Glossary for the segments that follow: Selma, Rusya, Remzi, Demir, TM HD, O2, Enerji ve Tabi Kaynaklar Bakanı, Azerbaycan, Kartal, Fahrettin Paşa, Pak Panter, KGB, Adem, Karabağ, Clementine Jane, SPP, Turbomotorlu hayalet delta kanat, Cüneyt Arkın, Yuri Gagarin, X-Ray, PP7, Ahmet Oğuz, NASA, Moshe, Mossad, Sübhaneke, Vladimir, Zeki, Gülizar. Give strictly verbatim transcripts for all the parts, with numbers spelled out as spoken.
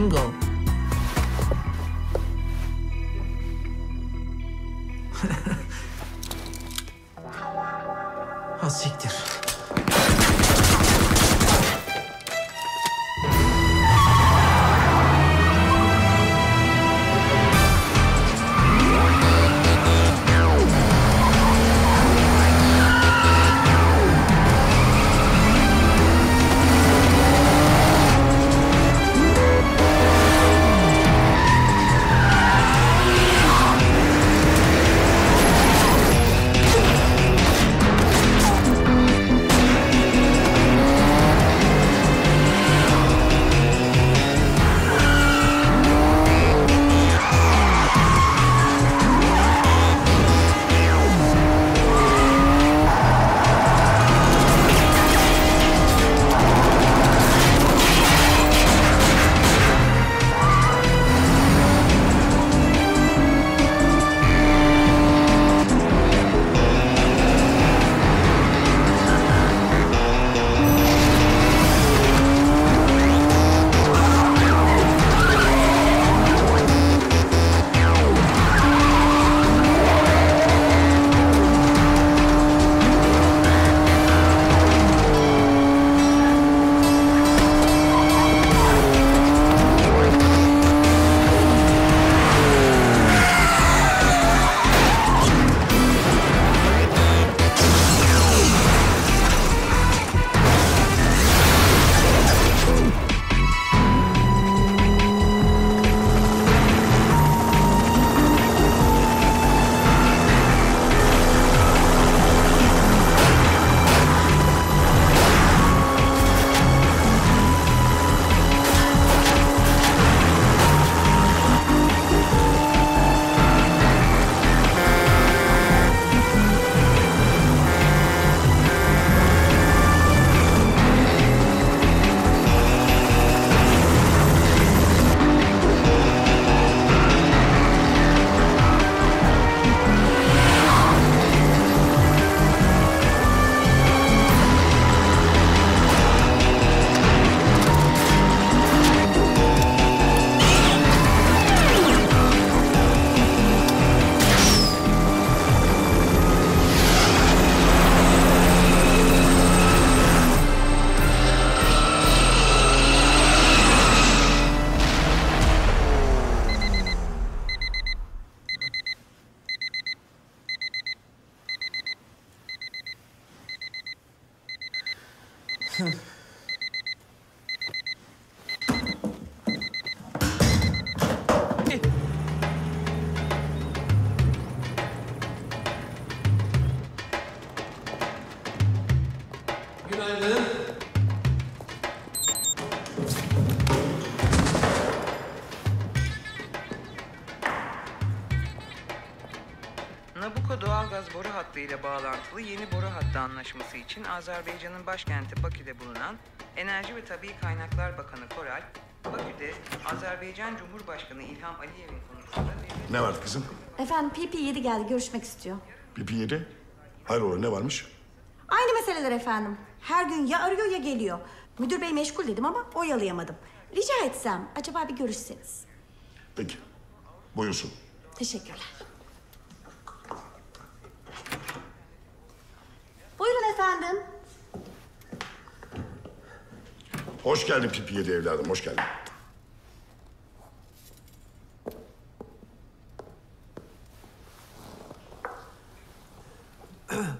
Bingo. Ha siktir. ile bağlantılı yeni boru hattı anlaşması için Azerbaycan'ın başkenti Bakü'de bulunan Enerji ve Tabi Kaynaklar Bakanı Koral, Bakü'de Azerbaycan Cumhurbaşkanı İlham Aliyev'in konusunda... Ne var kızım? Efendim P P yedi geldi, görüşmek istiyor. P P yedi? Hayrola, ne varmış? Aynı meseleler efendim. Her gün ya arıyor ya geliyor. Müdür bey meşgul dedim ama oyalayamadım. Rica etsem, acaba bir görüşseniz. Peki, buyursun. Teşekkürler. Buyurun efendim. Hoş geldin P P yedi evladım, hoş geldin.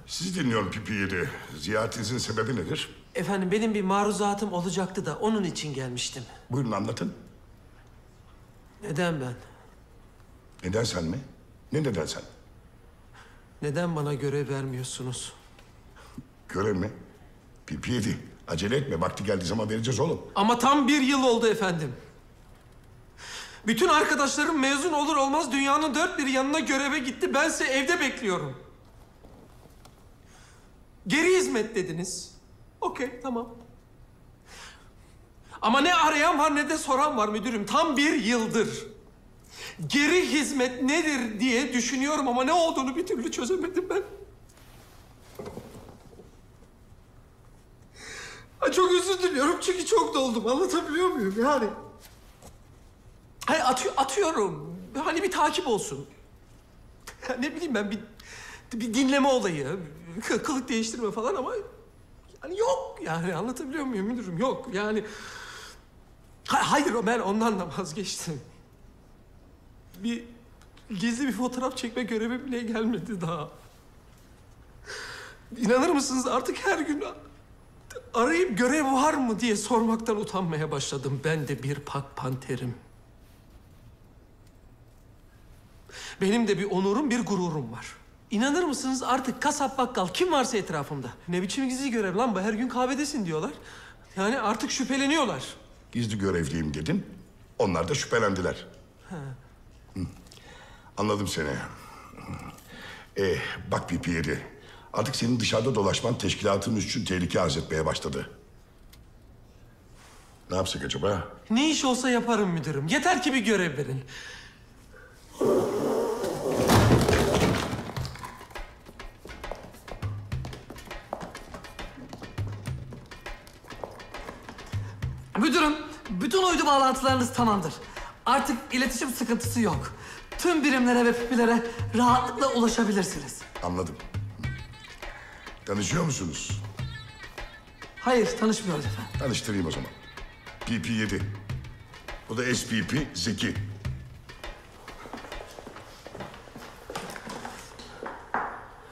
Sizi dinliyorum P P yedi. Ziyaretinizin sebebi nedir? Efendim benim bir maruzatım olacaktı da onun için gelmiştim. Buyurun anlatın. Neden ben? Neden sen mi? Ne neden sen? Neden bana görev vermiyorsunuz? Görev mi? P P yedi. Acele etme. Vakti geldiği zaman vereceğiz oğlum. Ama tam bir yıl oldu efendim. Bütün arkadaşlarım mezun olur olmaz dünyanın dört bir yanına göreve gitti. Bense evde bekliyorum. Geri hizmet dediniz. Okey, tamam. Ama ne arayan var ne de soran var müdürüm. Tam bir yıldır. Geri hizmet nedir diye düşünüyorum ama ne olduğunu bir türlü çözemedim ben. Çok özür diliyorum çünkü çok doldum. Anlatabiliyor muyum yani? Hayır at atıyorum. Hani bir takip olsun. Ne bileyim ben bir, bir dinleme olayı, kılık değiştirme falan ama yani yok yani anlatabiliyor muyum müdürüm? Yok yani. Hayır ben ondan da vazgeçtim. Bir gizli bir fotoğraf çekme görevi bile gelmedi daha. İnanır mısınız artık her gün arayıp görev var mı diye sormaktan utanmaya başladım. Ben de bir pak panterim. Benim de bir onurum, bir gururum var. İnanır mısınız artık kasap, bakkal, kim varsa etrafımda. Ne biçim gizli görev lan bu? Her gün kahvedesin diyorlar. Yani artık şüpheleniyorlar. Gizli görevliyim dedin, onlar da şüphelendiler. Ha. Anladım seni. Ee, bak P P yedi, artık senin dışarıda dolaşman teşkilatın için tehlike arz etmeye başladı. Ne yapsak acaba? Ne iş olsa yaparım müdürüm. Yeter ki bir görev verin. Müdürüm, bütün uydu bağlantılarınız tamamdır. Artık iletişim sıkıntısı yok. Tüm birimlere ve P P'lere rahatlıkla ulaşabilirsiniz. Anladım. Tanışıyor musunuz? Hayır, tanışmıyoruz efendim. Tanıştırayım o zaman. P P yedi. Bu da S P P Zeki.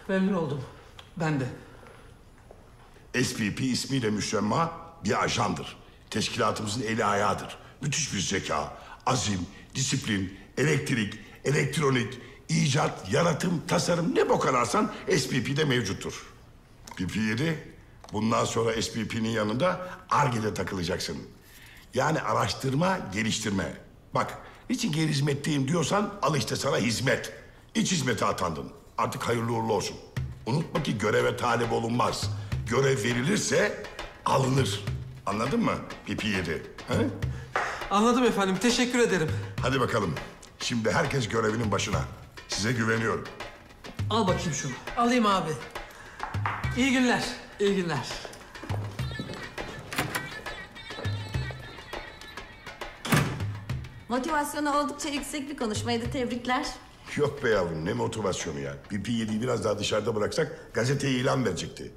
Memnun oldum. Ben de. S P P ismiyle müşemma bir ajandır. Teşkilatımızın eli ayağıdır. Müthiş bir zeka, azim, disiplin, elektrik, elektronik, icat, yaratım, tasarım ne bok ararsan S P P'de mevcuttur. P P yedi, bundan sonra S P P'nin yanında Ar-Ge'de takılacaksın. Yani araştırma, geliştirme. Bak, niçin geri hizmetteyim diyorsan al işte sana hizmet. İç hizmete atandın. Artık hayırlı uğurlu olsun. Unutma ki göreve talep olunmaz. Görev verilirse alınır. Anladın mı P P yedi? Anladım efendim. Teşekkür ederim. Hadi bakalım. Şimdi herkes görevinin başına. Size güveniyorum. Al bakayım şunu. Alayım abi. İyi günler. İyi günler. Motivasyonu oldukça yüksek bir konuşmaydı. Tebrikler. Yok be yavrum. Ne motivasyonu ya? P P yediyi biraz daha dışarıda bıraksak gazeteye ilan verecekti.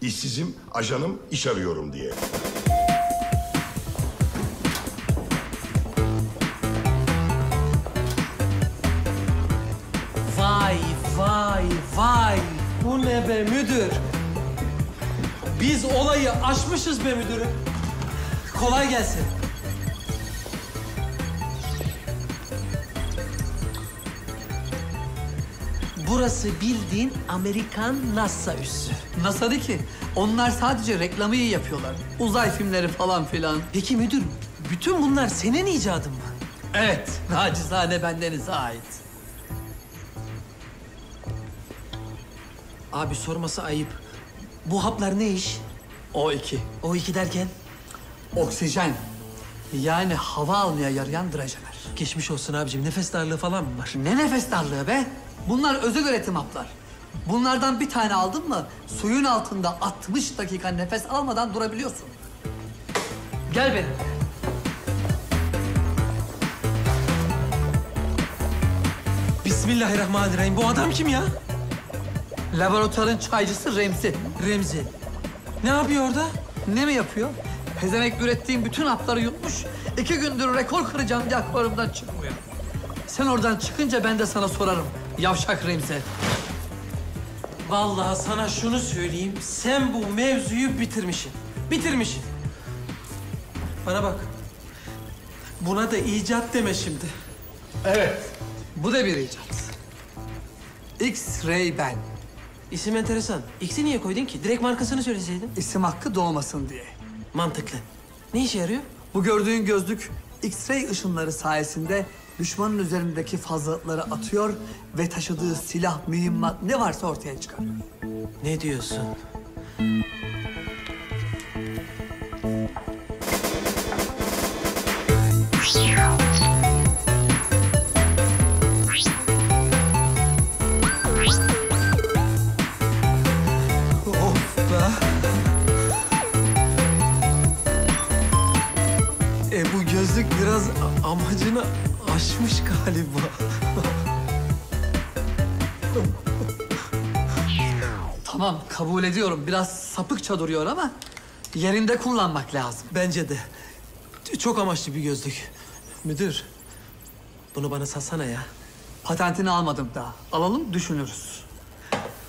İşsizim, ajanım, iş arıyorum diye. Vay, vay, vay. Bu ne be müdür? Biz olayı aşmışız be müdürüm. Kolay gelsin. Burası bildiğin Amerikan NASA üssü. NASA de ki, onlar sadece reklamı yapıyorlar. Uzay filmleri falan filan. Peki müdür, bütün bunlar senin icadın mı? Evet, nacizane bendenize ait. Abi sorması ayıp. Bu haplar ne iş? O iki. O iki derken? Oksijen. Yani hava almaya yarayan drajeler. Geçmiş olsun abicim. Nefes darlığı falan mı var? Ne nefes darlığı be? Bunlar özel üretim haplar. Bunlardan bir tane aldın mı suyun altında altmış dakika nefes almadan durabiliyorsun. Gel benimle. Bismillahirrahmanirrahim. Bu adam kim ya? Laboratuvarın çaycısı Remzi. Remzi. Ne yapıyor orada? Ne mi yapıyor? Pezemek ürettiğim bütün hapları yutmuş. İki gündür rekor kıracağım diye akvaryumdan çıkmıyor. Sen oradan çıkınca ben de sana sorarım. Yavşak Remzi. Vallahi sana şunu söyleyeyim. Sen bu mevzuyu bitirmişsin. Bitirmişsin. Bana bak. Buna da icat deme şimdi. Evet. Bu da bir icat. X-Ray ben. İsim enteresan. X'i niye koydun ki? Direkt markasını söyleseydin. İsim hakkı doğmasın diye. Mantıklı. Ne işe yarıyor? Bu gördüğün gözlük X-Ray ışınları sayesinde düşmanın üzerindeki fazlalıkları atıyor ve taşıdığı silah, mühimmat ne varsa ortaya çıkarıyor. Ne diyorsun? Of be! E bu gözlük biraz amacını... düşmüş galiba. Tamam, kabul ediyorum. Biraz sapıkça duruyor ama yerinde kullanmak lazım. Bence de. Çok amaçlı bir gözlük. Müdür, bunu bana satsana ya. Patentini almadım daha. Alalım, düşünürüz.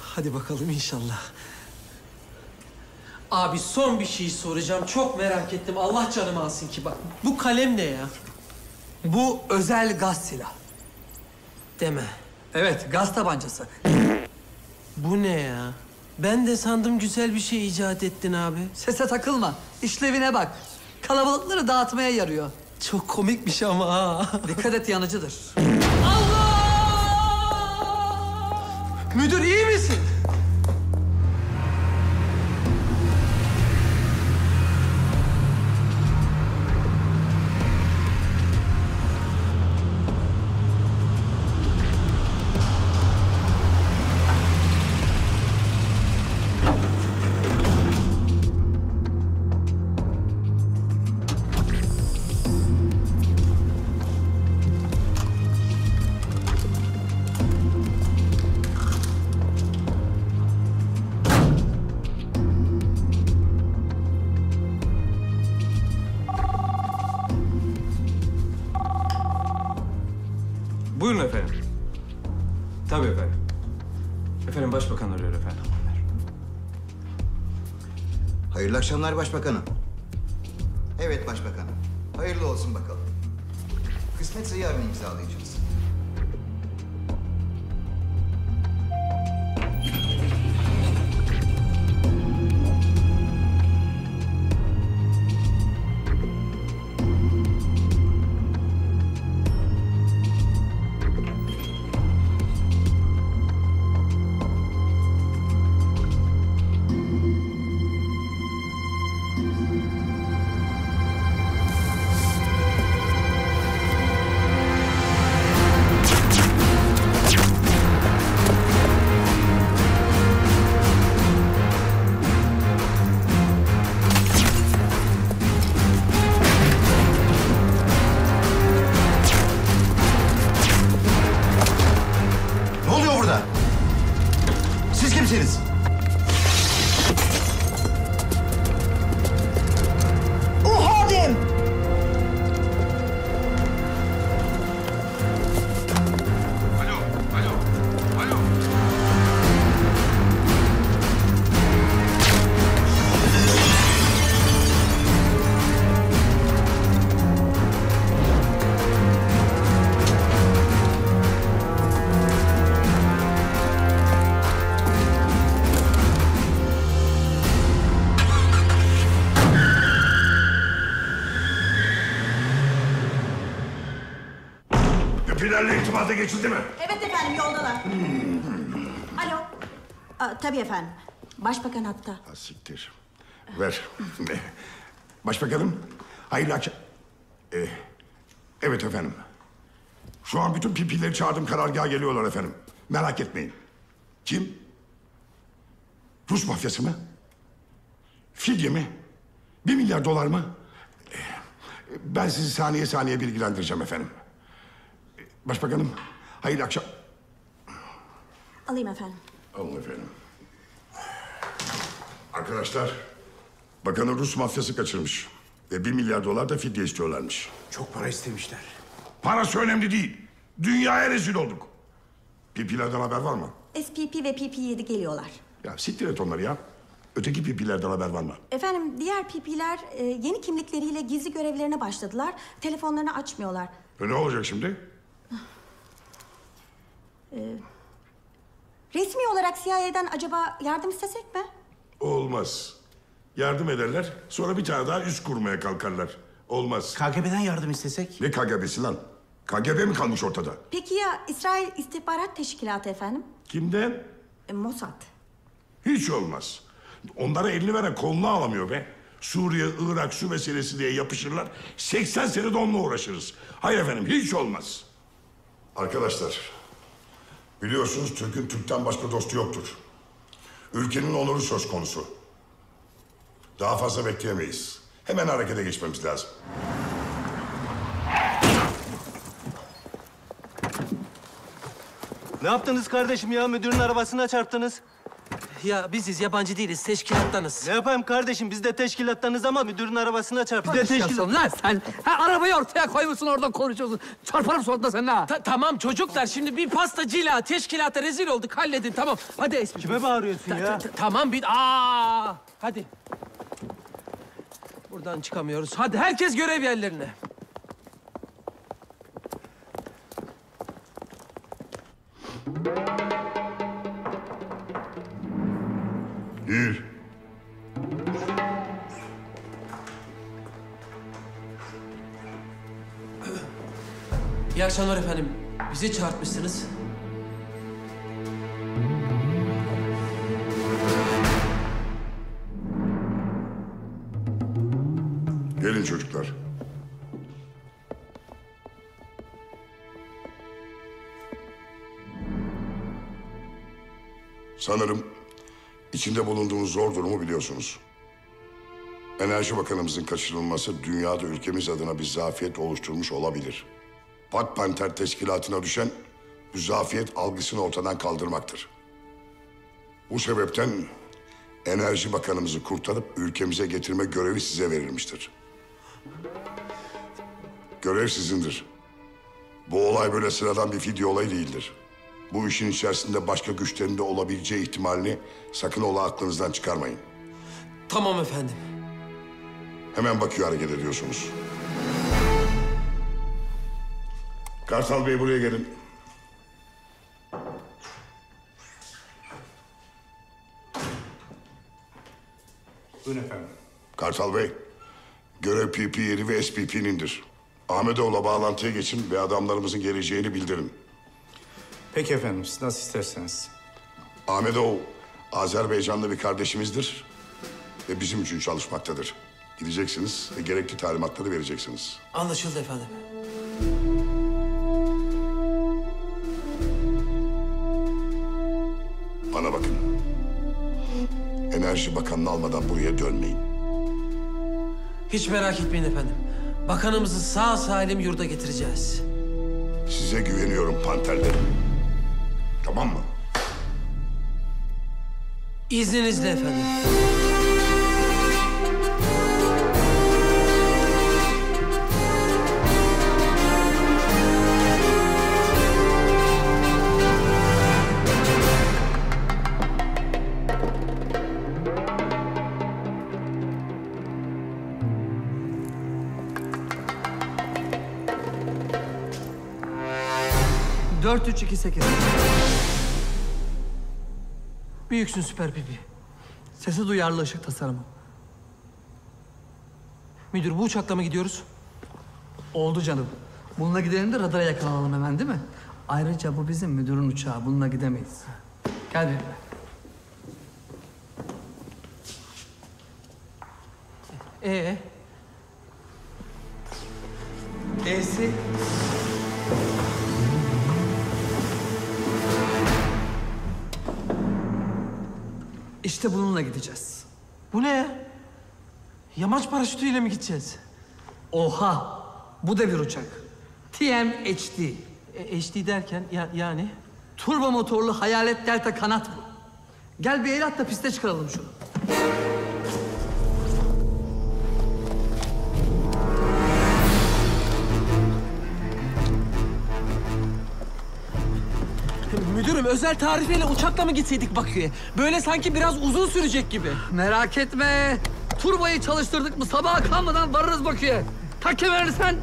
Hadi bakalım inşallah. Abi son bir şey soracağım. Çok merak ettim. Allah canımı alsın ki bak. Bu kalem ne ya? Bu özel gaz silah. Deme. Evet, gaz tabancası. Bu ne ya? Ben de sandım güzel bir şey icat ettin abi. Sese takılma. İşlevine bak. Kalabalıkları dağıtmaya yarıyor. Çok komikmiş ama ha. Dikkat et, yanıcıdır. Allah! Müdür iyi misin? Buyurun efendim. Tabii efendim. Efendim başbakan arıyor efendim. Hayırlı akşamlar başbakanım. Evet başbakanım. Hayırlı olsun bakalım. Kısmetse yarın imzalayacağız. Geçildi mi? Evet efendim, yoldalar. Hmm. Alo. Aa, tabii efendim. Başbakan hatta. Ha, siktir. Ver. Başbakanım, hayırlı akşam. Ee, evet efendim. Şu an bütün pipileri çağırdım, karargaha geliyorlar efendim. Merak etmeyin. Kim? Rus mafyası mı? Fidye mi? Bir milyar dolar mı? Ee, ben sizi saniye saniye bilgilendireceğim efendim. Başbakanım, hayırlı akşam. Alayım efendim. Alın efendim. Arkadaşlar, bakanı Rus mafyası kaçırmış. Ve bir milyar dolar da fidye istiyorlarmış. Çok para istemişler. Parası önemli değil. Dünyaya rezil olduk. Pipilerden haber var mı? S P P ve P P yedi geliyorlar. Ya siktir et onları ya. Öteki pipilerden haber var mı? Efendim, diğer pipiler e, yeni kimlikleriyle gizli görevlerine başladılar. Telefonlarını açmıyorlar. E ne olacak şimdi? Ee, resmi olarak C I A'den acaba yardım istesek mi? Olmaz. Yardım ederler, sonra bir tane daha üst kurmaya kalkarlar. Olmaz. K G B'den yardım istesek? Ne K G B'si lan? K G B mi kalmış ortada? Peki ya İsrail İstihbarat Teşkilatı efendim? Kimden? E, Mossad. Hiç olmaz. Onlara elini veren kolunu alamıyor be. Suriye, Irak, su meselesi diye yapışırlar. seksen sene de onunla uğraşırız. Hayır efendim, hiç olmaz. Arkadaşlar, biliyorsunuz Türk'ün Türk'ten başka dostu yoktur. Ülkenin onuru söz konusu. Daha fazla bekleyemeyiz. Hemen harekete geçmemiz lazım. Ne yaptınız kardeşim ya? Müdürün arabasına çarptınız. Ya biziz, yabancı değiliz. Teşkilattanız. Ne yapayım kardeşim? Biz de teşkilattanız ama müdürün arabasına çarptık. Biz de teşkilat... Lan sen! Ha, arabayı ortaya koymuşsun, orada konuşuyorsun. Çarparım sonunda seninle ha. Ta tamam çocuklar, şimdi bir pastacıyla teşkilata rezil olduk. Halledin, tamam. Hadi Esmi. Kime bağırıyorsun ta ya? Tamam bir... Aa! Hadi. Buradan çıkamıyoruz. Hadi herkes görev yerlerine. Bir. İyi akşamlar efendim. Bizi çağırtmışsınız. Gelin çocuklar. Sanırım içinde bulunduğumuz zor durumu biliyorsunuz. Enerji Bakanımızın kaçırılması dünyada ülkemiz adına bir zafiyet oluşturmuş olabilir. Pak Panter teşkilatına düşen bu zafiyet algısını ortadan kaldırmaktır. Bu sebepten Enerji Bakanımızı kurtarıp ülkemize getirme görevi size verilmiştir. Görev sizindir. Bu olay böyle sıradan bir fidye olayı değildir. Bu işin içerisinde başka güçlerin de olabileceği ihtimalini sakın ola aklınızdan çıkarmayın. Tamam efendim. Hemen bakıyor hareket ediyorsunuz. Kartal Bey buraya gelin. Buyurun efendim. Kartal Bey, görev P P yedi ve S P P'nindir. Ahmet Oğuz'la bağlantıya geçin ve adamlarımızın geleceğini bildirin. Peki efendim, siz nasıl isterseniz. Ahmet Oğuz, Azerbaycanlı bir kardeşimizdir ve bizim için çalışmaktadır. Gideceksiniz ve gerekli talimatları vereceksiniz. Anlaşıldı efendim. Bana bakın. Enerji Bakanı'nı almadan buraya dönmeyin. Hiç merak etmeyin efendim. Bakanımızı sağ salim yurda getireceğiz. Size güveniyorum panterlerim. Tamam mı? İzninizle efendim. dört üç iki sekiz. Büyüksün süper pipi. Sesi duyarlı ışık tasarımı. Müdür, bu uçakla mı gidiyoruz? Oldu canım. Bununla gidelim de radara yakalanalım hemen, değil mi? Ayrıca bu bizim müdürün uçağı. Bununla gidemeyiz. Gel benimle. Ee? E'si? İşte bununla gideceğiz. Bu ne ya? Yamaç paraşütüyle mi gideceğiz? Oha! Bu da bir uçak. T M H D. E, H D derken ya, yani? Turbomotorlu hayalet delta kanat bu. Gel bir el at da piste çıkaralım şunu. Müdürüm, özel tarifeyle uçakla mı gitseydik Bakü'ye? Böyle sanki biraz uzun sürecek gibi. Merak etme. Turbayı çalıştırdık mı sabaha kalmadan varırız Bakü'ye. Tak kemerini sen.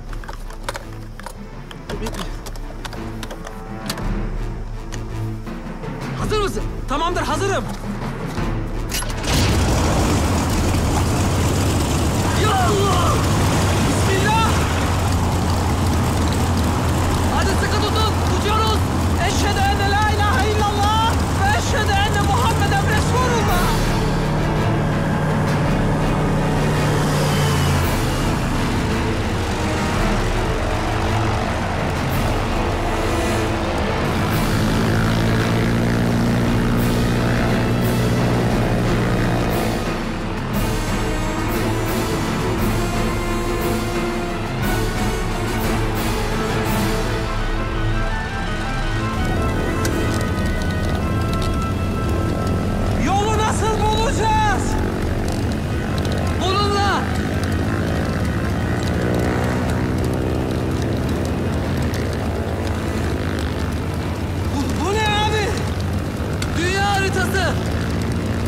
Hazır mısın? Tamamdır, hazırım. Ya Allah! Bismillah! Hadi sıkı tutun, uçuyoruz. Eşhedü en la ilahe illallah ve eşhedü enne Muhammeden Resulullah.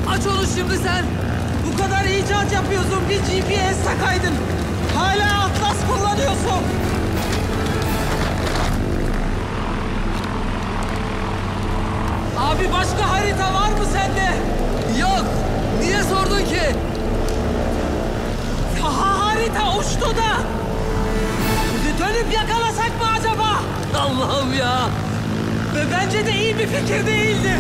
Aç onu şimdi sen. Bu kadar icat yapıyorsun, bir G P S takaydın. Hala Atlas kullanıyorsun. Abi başka harita var mı sende? Yok. Niye sordun ki? Daha harita uçtu da. Dönüp yakalasak mı acaba? Allah'ım ya. Ve bence de iyi bir fikir değildi.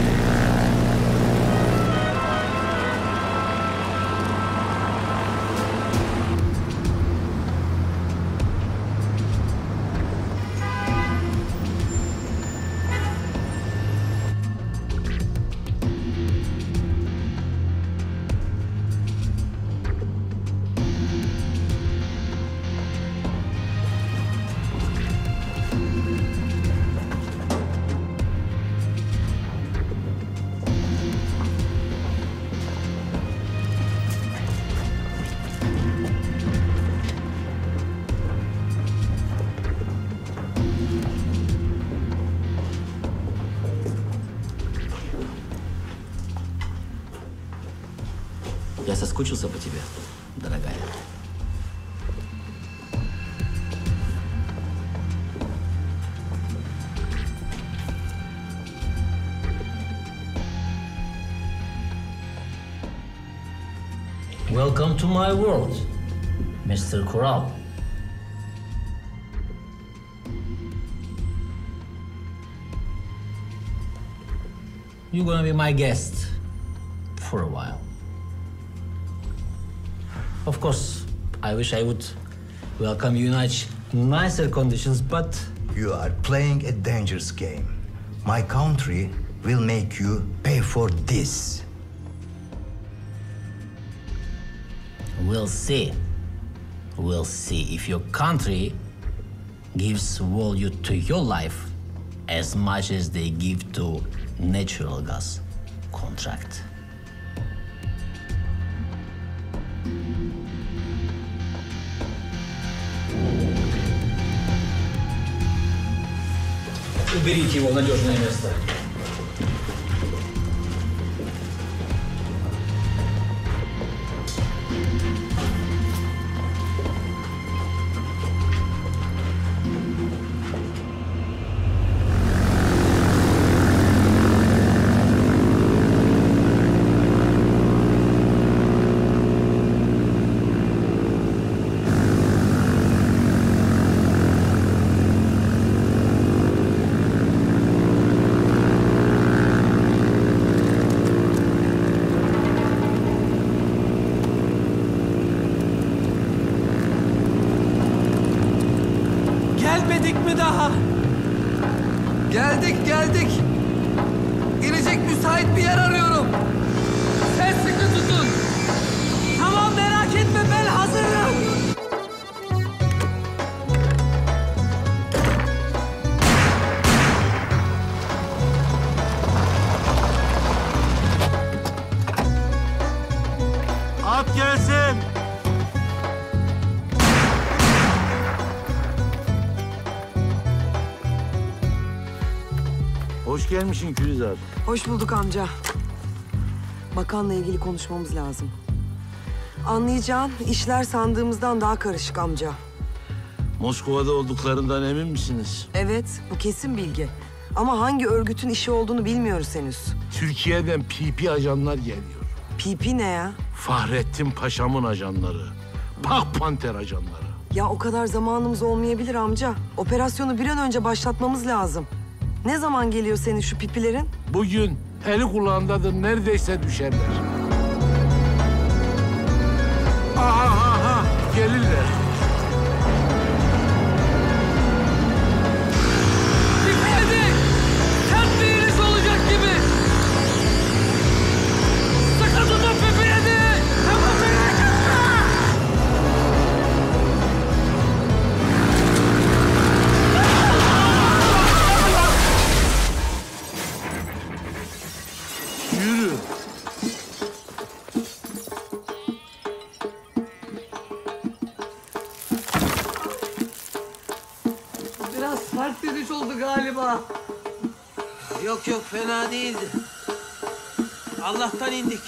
Соскучился по тебе, дорогая. Welcome to my world, Mister Kural. You're gonna be my guest for a while. Of course, I wish I would welcome you in much nicer conditions, but... You are playing a dangerous game. My country will make you pay for this. We'll see. We'll see if your country gives value to your life as much as they give to natural gas contract. Уберите его в надежное место. Hoş gelmişsin Gülizar. Hoş bulduk amca. Bakanla ilgili konuşmamız lazım. Anlayacağın işler sandığımızdan daha karışık amca. Moskova'da olduklarından emin misiniz? Evet, bu kesin bilgi. Ama hangi örgütün işi olduğunu bilmiyoruz henüz. Türkiye'den P P ajanlar geliyor. P P ne ya? Fahrettin Paşa'mın ajanları. Pak Panter ajanları. Ya o kadar zamanımız olmayabilir amca. Operasyonu bir an önce başlatmamız lazım. Ne zaman geliyor senin şu pipilerin? Bugün eli kulağındadır, neredeyse düşerler. Aha, aha, gelirler. Dikkat! Tek bir iniş olacak gibi. Sakın tutun pipileri! Tamam, merak etme! Yok yok, fena değildi. Allah'tan indik.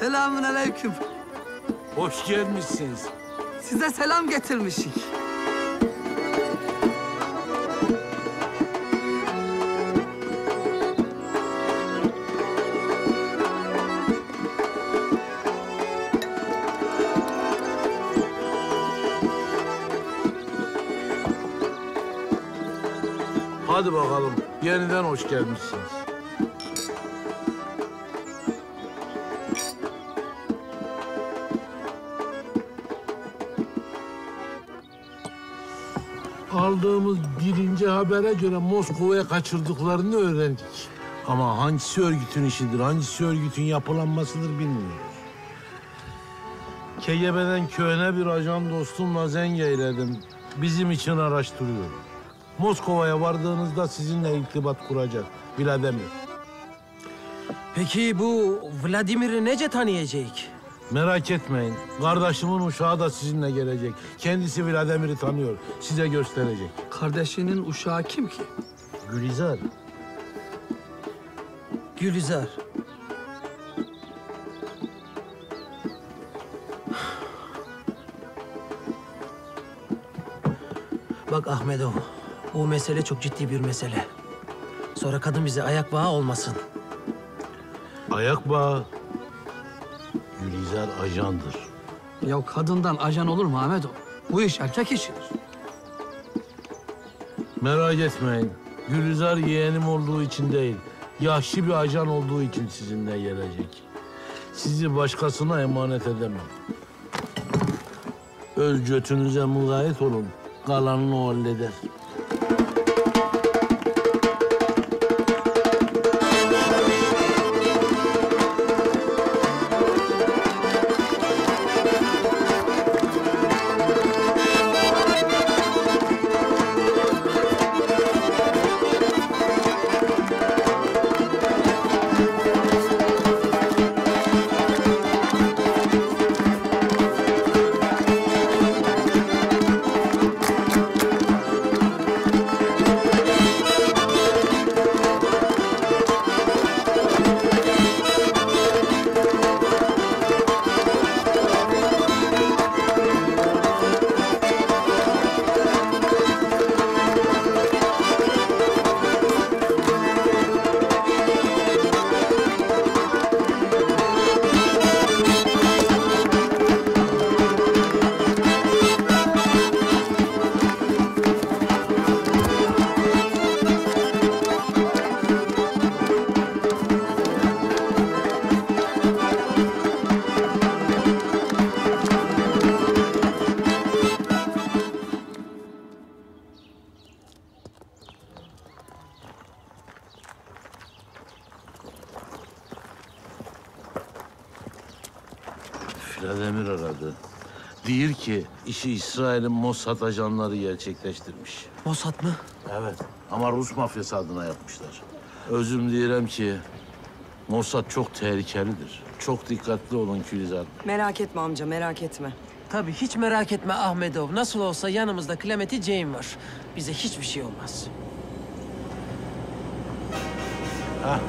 Selamun aleyküm. Hoş gelmişsiniz. Size selam getirmişik. Hadi bakalım, yeniden hoş gelmişsiniz. Aldığımız birinci habere göre Moskova'ya kaçırdıklarını öğrendik. Ama hangisi örgütün işidir, hangisi örgütün yapılanmasıdır bilmiyoruz. K G B'den köyüne bir ajan dostumla zeng eyledim. Bizim için araştırıyor. Moskova'ya vardığınızda sizinle irtibat kuracak Vladimir. Peki bu Vladimir'i nece tanıyacak? Merak etmeyin. Kardeşimin uşağı da sizinle gelecek. Kendisi Vladimir'i tanıyor. Size gösterecek. Kardeşinin uşağı kim ki? Gülizar. Gülizar. Bak Ahmet Oğuz, bu mesele çok ciddi bir mesele. Sonra kadın bize ayak bağı olmasın. Ayak bağı? Gülizar ajandır. Ya kadından ajan olur mu Ahmet Oğuz? Bu iş erkek işidir. Merak etmeyin. Gülizar yeğenim olduğu için değil, yaşlı bir ajan olduğu için sizinle gelecek. Sizi başkasına emanet edemem. Öz götünüze mukayyet olun. Kalanını o halleder. İşi İsrail'in Mossad ajanları gerçekleştirmiş. Mossad mı? Evet. Ama Rus mafyası adına yapmışlar. Özüm diyelim ki Mossad çok tehlikelidir. Çok dikkatli olun Gülizar. Merak etme amca, merak etme. Tabii hiç merak etme Ahmetov. Nasıl olsa yanımızda Clementine Jane var. Bize hiçbir şey olmaz. Ha.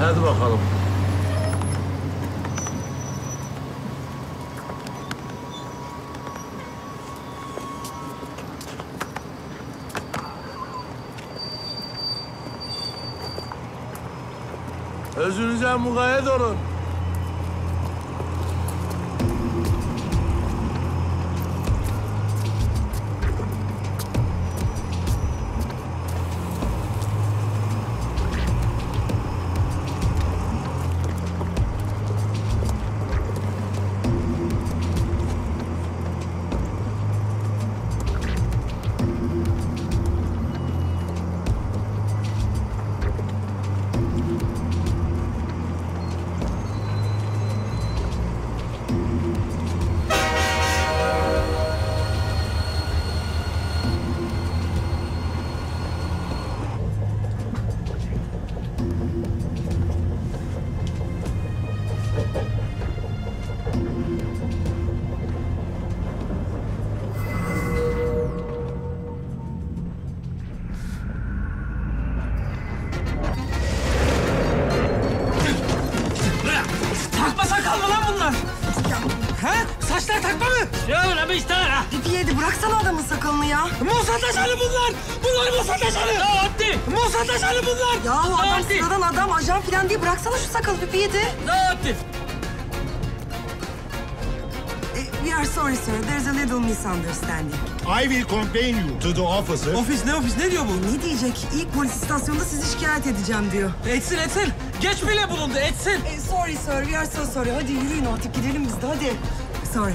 Hadi bakalım. Özünüze mukayyet olun. yedi. Bıraksana adamın sakalını ya. Mossad ajanı bunlar. Bunlar Mossad ajanı. Ya Abdi. Mossad ajanı bunlar. Ya adam sıradan adam, ajan falan diye bıraksana şu sakalı, pipi yedi. Ya Abdi. We are sorry sir, there's a little misunderstanding. I will complain you to the officer. Ofis ne ofis? Ne diyor bu? Ne diyecek? İlk polis istasyonunda sizi şikayet edeceğim diyor. Etsin etsin. Geç bile bulundu, etsin. E, sorry sir, we are so sorry. Hadi yürüyün artık, gidelim biz de hadi. Sorry.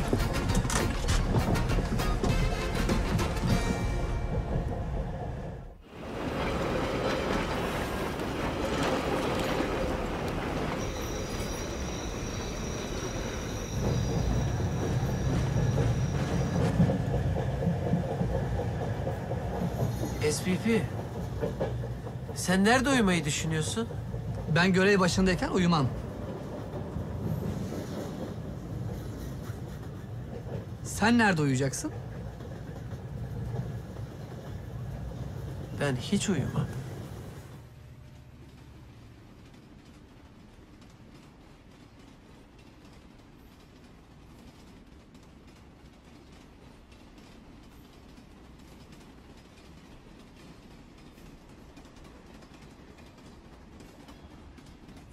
S P P, sen nerede uyumayı düşünüyorsun? Ben görev başındayken uyumam. Sen nerede uyuyacaksın? Ben hiç uyumam.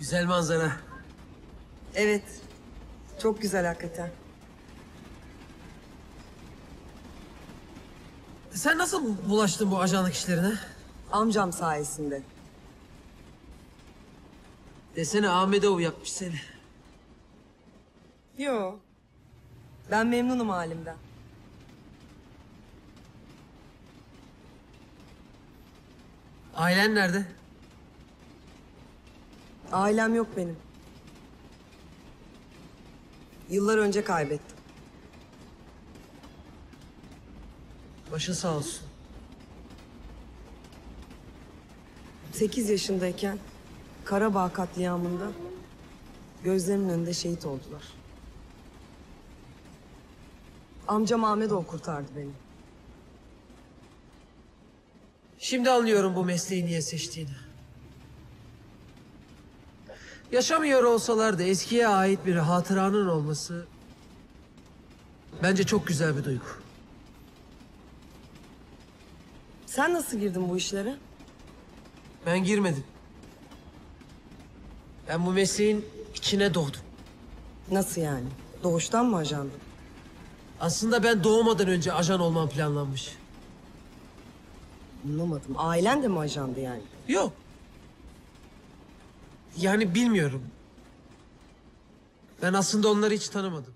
Güzel manzara. Evet. Çok güzel hakikaten. Sen nasıl bulaştın bu ajanlık işlerine? Amcam sayesinde. Desene Ahmet Oğuz yapmış seni. Yo. Ben memnunum halimden. Ailen nerede? Ailem yok benim. Yıllar önce kaybettim. Başın sağ olsun. Sekiz yaşındayken Karabağ katliamında gözlerimin önünde şehit oldular. Amcam Ahmet Oğuz kurtardı beni. Şimdi anlıyorum bu mesleği niye seçtiğini. Yaşamıyor olsalar da eskiye ait bir hatıranın olması bence çok güzel bir duygu. Sen nasıl girdin bu işlere? Ben girmedim. Ben bu mesleğin içine doğdum. Nasıl yani? Doğuştan mı ajandın? Aslında ben doğmadan önce ajan olmam planlanmış. Anlamadım. Ailen de mi ajandı yani? Yok. Yani bilmiyorum. Ben aslında onları hiç tanımadım.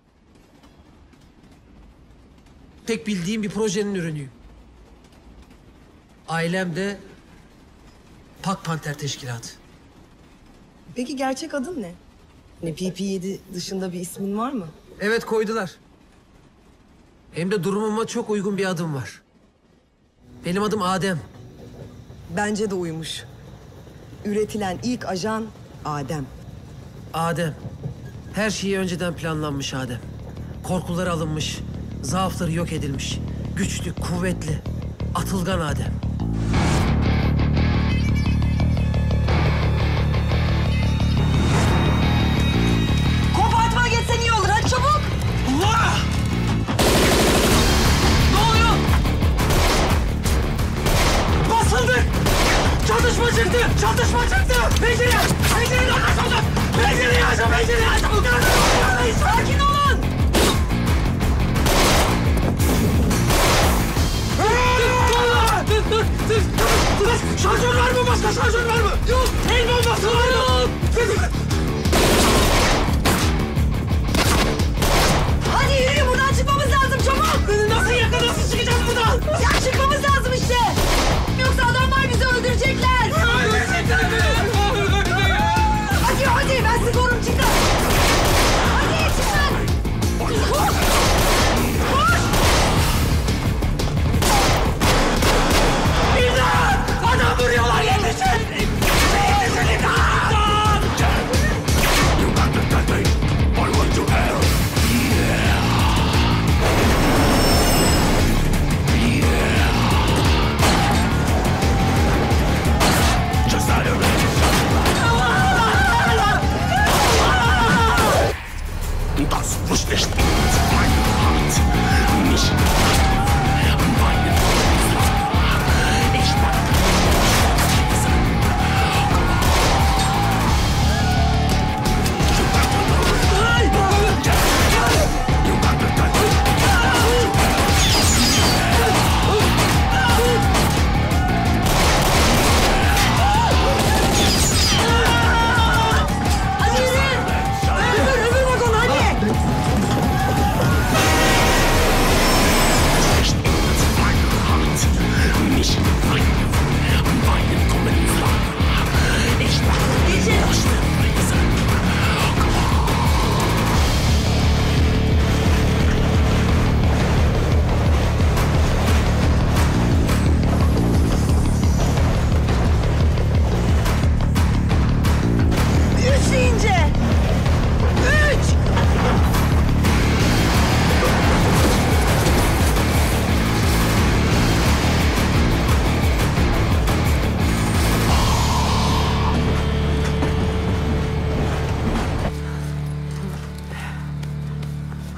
Tek bildiğim bir projenin ürünüyüm. Ailem de Pak Panter Teşkilatı. Peki gerçek adın ne? Ne P P yedi dışında bir ismin var mı? Evet koydular. Hem de durumuma çok uygun bir adım var. Benim adım Adem. Bence de uymuş. Üretilen ilk ajan... Adem. Adem. Her şeyi önceden planlanmış Adem. Korkular alınmış, zaafları yok edilmiş. Güçlü, kuvvetli, atılgan Adem. Kompartmana geçsen iyi olur, hadi çabuk! Allah! Ne oluyor? Basıldık! Çatışma çıktı! Çatışma çıktı! Beceri! Pencereyi açın, pencereyi açın! Sakin olun! Dur, dur, dur, dur! Şarjör var mı? Başka şarjör var mı? Yok! El bombası var mı? Hadi yürüyün, buradan çıkmamız lazım, çabuk! Nasıl yakın, nasıl çıkacağız buradan? Ya çıkmamız lazım işte! Yoksa adamlar bizi öldürecekler! Öldürecekler mi? Hadi ben sizi korum, çıkın! Hadi çıkın! Koş! Koş! İmdat! Adam vuruyorlar, yetişin! Yetişin! İmdat! İmdat!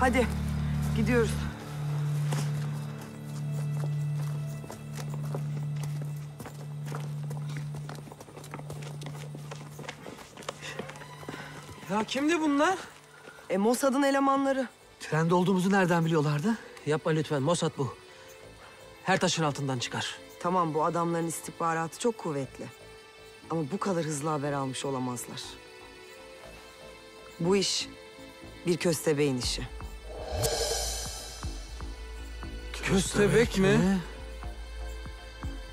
Hadi, gidiyoruz. Ya kimdi bunlar? E, Mossad'ın elemanları. Trende olduğumuzu nereden biliyorlardı? Yapma lütfen, Mossad bu. Her taşın altından çıkar. Tamam, bu adamların istihbaratı çok kuvvetli. Ama bu kadar hızlı haber almış olamazlar. Bu iş bir köstebeğin işi. Köstebek mi? mi?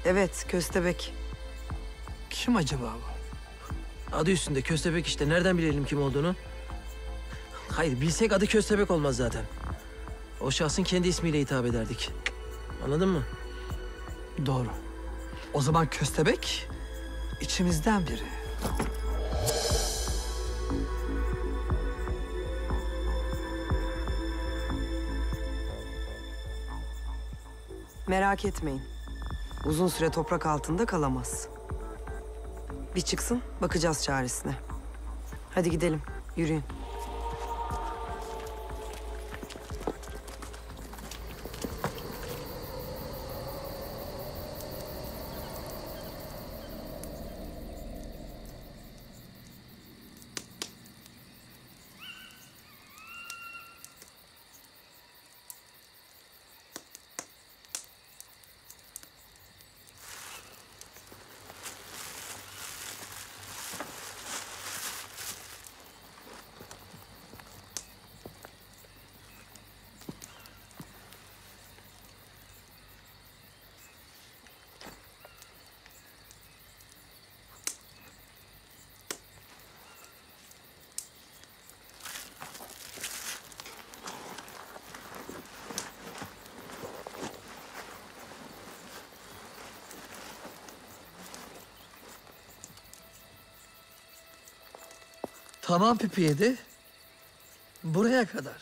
Evet, köstebek. Kim acaba bu? Adı üstünde köstebek işte. Nereden bilelim kim olduğunu? Hayır, bilsek adı köstebek olmaz zaten. O şahsın kendi ismiyle hitap ederdik. Anladın mı? Doğru. O zaman köstebek içimizden biri. Merak etmeyin. Uzun süre toprak altında kalamaz. Bir çıksın, bakacağız çaresine. Hadi gidelim, yürüyün. Tamam P P yedi. Buraya kadar.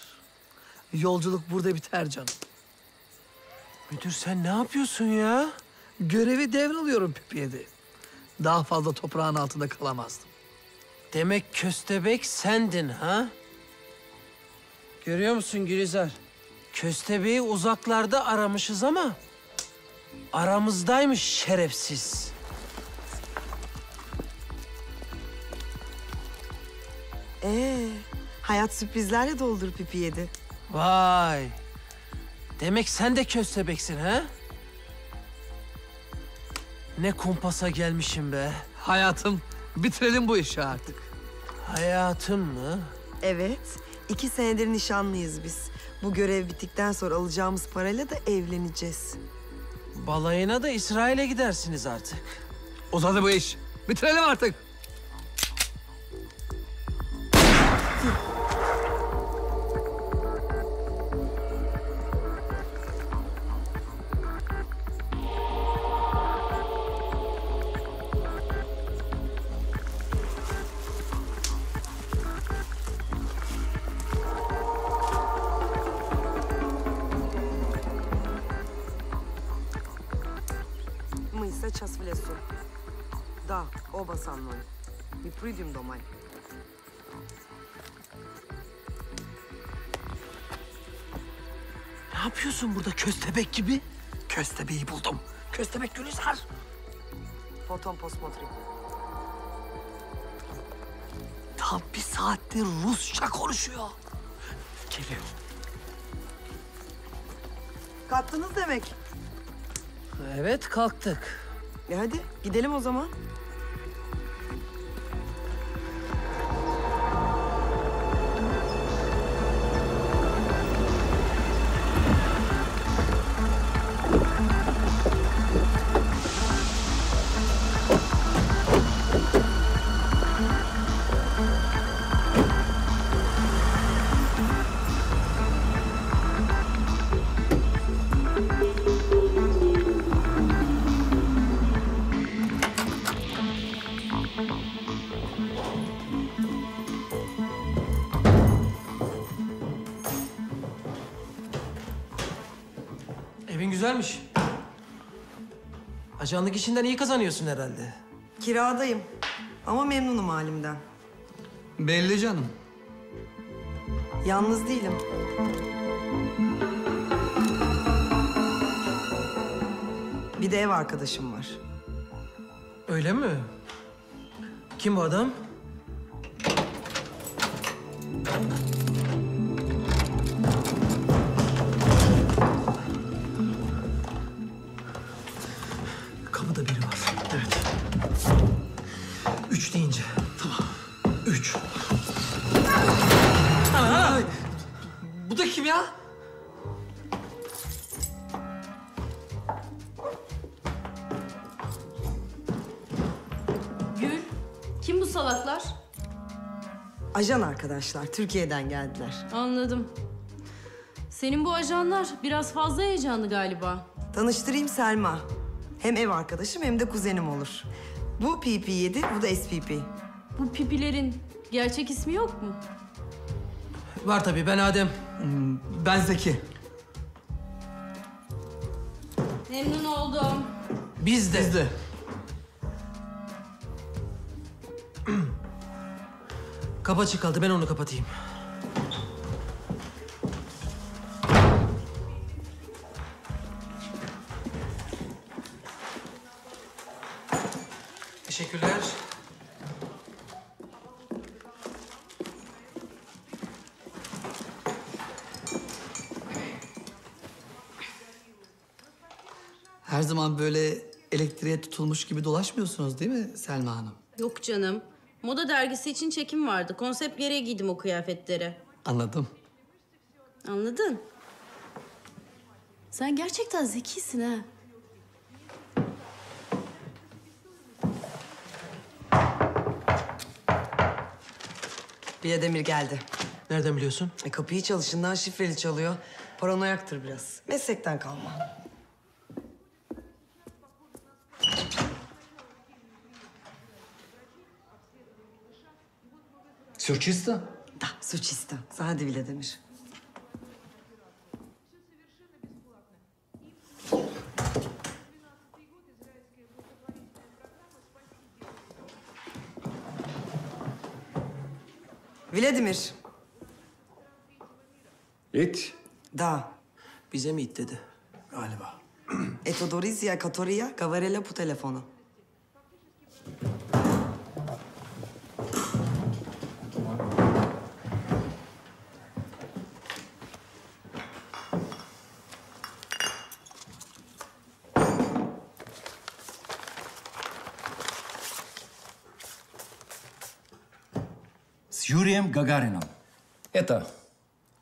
Yolculuk burada biter canım. Müdür sen ne yapıyorsun ya? Görevi devralıyorum P P yedi. Daha fazla toprağın altında kalamazdım. Demek köstebek sendin ha? Görüyor musun Gülizar? Köstebeği uzaklarda aramışız ama aramızdaymış şerefsiz. Ee, hayat sürprizlerle doldur P P yedi. Vay! Demek sen de köstebeksin ha? Ne kumpasa gelmişim be. Hayatım, bitirelim bu işi artık. Hayatım mı? Evet, iki senedir nişanlıyız biz. Bu görev bittikten sonra alacağımız parayla da evleneceğiz. Balayına da İsrail'e gidersiniz artık. Uzadı bu iş. Bitirelim artık. Ne yapıyorsun burada köstebek gibi? Köstebeği buldum. Köstebek Gülizar. Foton postmodri. Tam bir saattir Rusça konuşuyor. Geliyor. Kalktınız demek. Evet kalktık. E hadi gidelim o zaman. güzelmiş. Ajanlık işinden iyi kazanıyorsun herhalde. Kiradayım ama memnunum halimden. Belli canım. Yalnız değilim. Bir de ev arkadaşım var. Öyle mi? Kim bu adam? Kapıda biri var. Evet. Üç deyince. Tamam. Üç. Ana! Bu da kim ya? Gül, kim bu salaklar? Ajan arkadaşlar, Türkiye'den geldiler. Anladım. Senin bu ajanlar biraz fazla heyecanlı galiba. Tanıştırayım Selma. Hem ev arkadaşım hem de kuzenim olur. Bu P P yedi, bu da S P P. Bu pipilerin gerçek ismi yok mu? Var tabii, ben Adem. Ben Zeki. Memnun oldum. Biz de. Biz de. Kapı açık kaldı, ben onu kapatayım. Teşekkürler. Her zaman böyle elektriğe tutulmuş gibi dolaşmıyorsunuz değil mi Selma Hanım? Yok canım. Moda dergisi için çekim vardı. Konsept gereği giydim o kıyafetleri. Anladım. Anladın. Sen gerçekten zekisin ha. Bir Demir geldi. Nereden biliyorsun? E, kapıyı çalışından şifreli çalıyor. Paranoyaktır biraz. Meslekten kalma. Все чисто? Да, все чисто. Заходи, Владимир. Владимир. It? Да. Bize mi it dedi? Galiba. Это Доризия, которая говорила по телефону. Юрием Гагарином. Это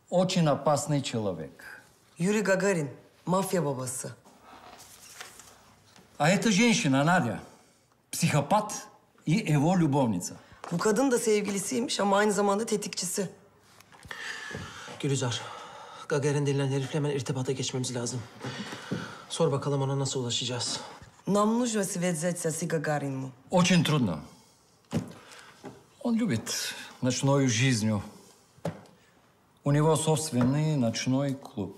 очень опасный человек. Юрий Гагарин, мафия бабасы. А это женщина Надя, психопат и его любовница. Bu kadın da sevgilisiymiş ama aynı zamanda tetikçisi. Gülizar, Gagarin denilen herifle hemen irtibata geçmemiz lazım. Sor bakalım ona nasıl ulaşacağız. Нам нужно связаться с Гагарином. Очень трудно. Он любит ночную жизнью. У него собственный ночной клуб.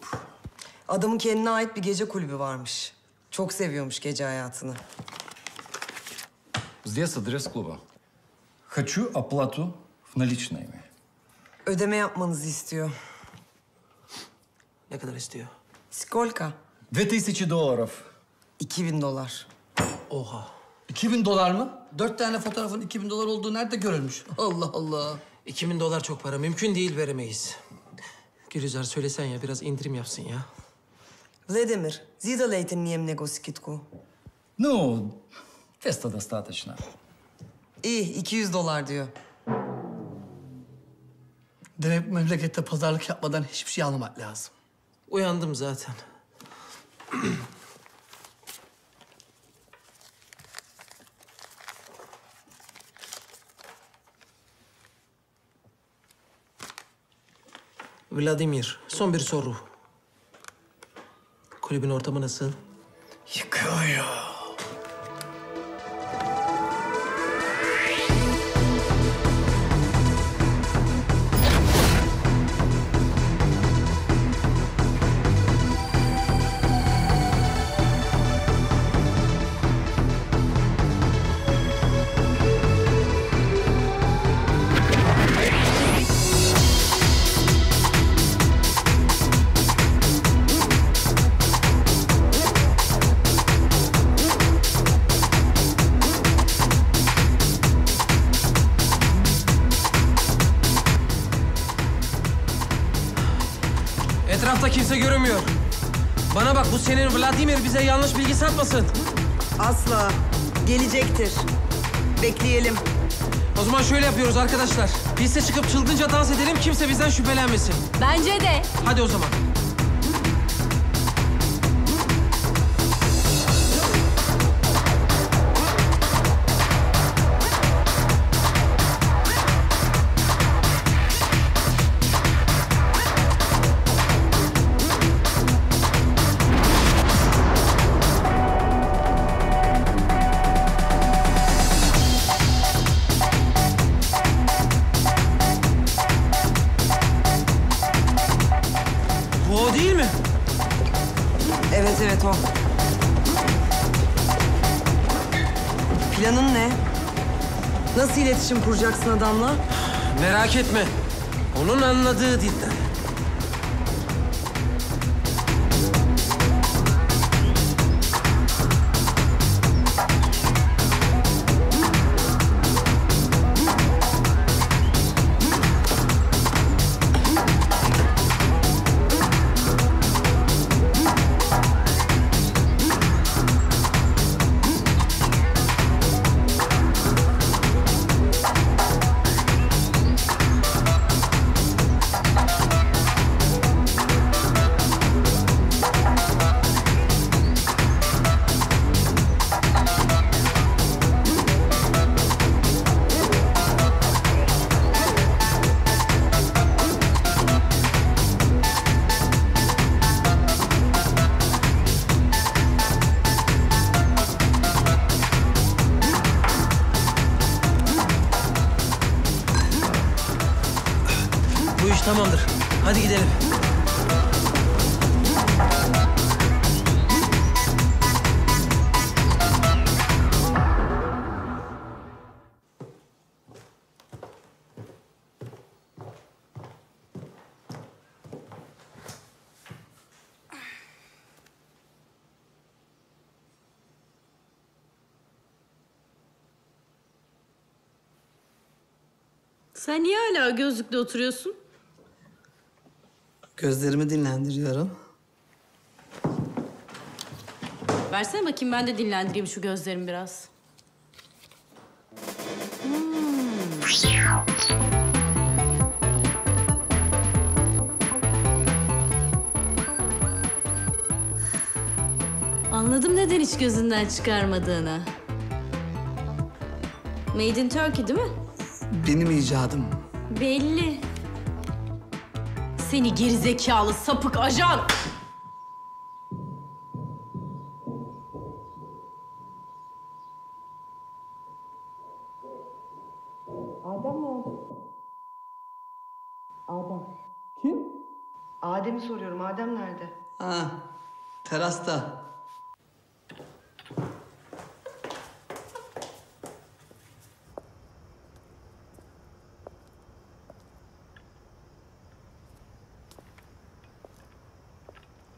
Adamın kendine ait bir gece kulübü varmış. Çok seviyormuş gece hayatını. Здесь адрес клуба. Хочу оплату в наличными. Ödeme yapmanızı istiyor. Ne kadar istiyor? Сколько? две тысячи долларов. iki bin dolar. Oha. iki bin dolar mı? Dört tane fotoğrafın iki bin dolar olduğu nerede görülmüş? Allah Allah. iki bin dolar çok para. Mümkün değil, veremeyiz. Gülizar söylesen ya, biraz indirim yapsın ya. Vladimir, zidaleytin niyemnego skitku. No, festa dostatочно. İyi, iki yüz dolar diyor. Demek memlekette pazarlık yapmadan hiçbir şey anlamak lazım. Uyandım zaten. Vladimir, son bir soru. Kulübün ortamı nasıl? Yıkıyor. kimse göremiyor. Bana bak, bu senin Vladimir bize yanlış bilgi satmasın. Asla. Gelecektir. Bekleyelim. O zaman şöyle yapıyoruz arkadaşlar. Piste çıkıp çılgınca dans edelim, kimse bizden şüphelenmesin. Bence de. Hadi o zaman. İletişim kuracaksın adamla. Merak etme. Onun anladığı dilden. Tamamdır. Hadi gidelim. Sen niye hala gözlükle oturuyorsun? Gözlerimi dinlendiriyorum. Versene bakayım, ben de dinlendireyim şu gözlerimi biraz. Hmm. Anladım neden hiç gözünden çıkarmadığını. Made in Turkey değil mi? Benim icadım. Belli. Seni gerizekalı sapık ajan! Adem mi? Adem. Kim? Adem'i soruyorum. Adem nerede? Ha, terasta.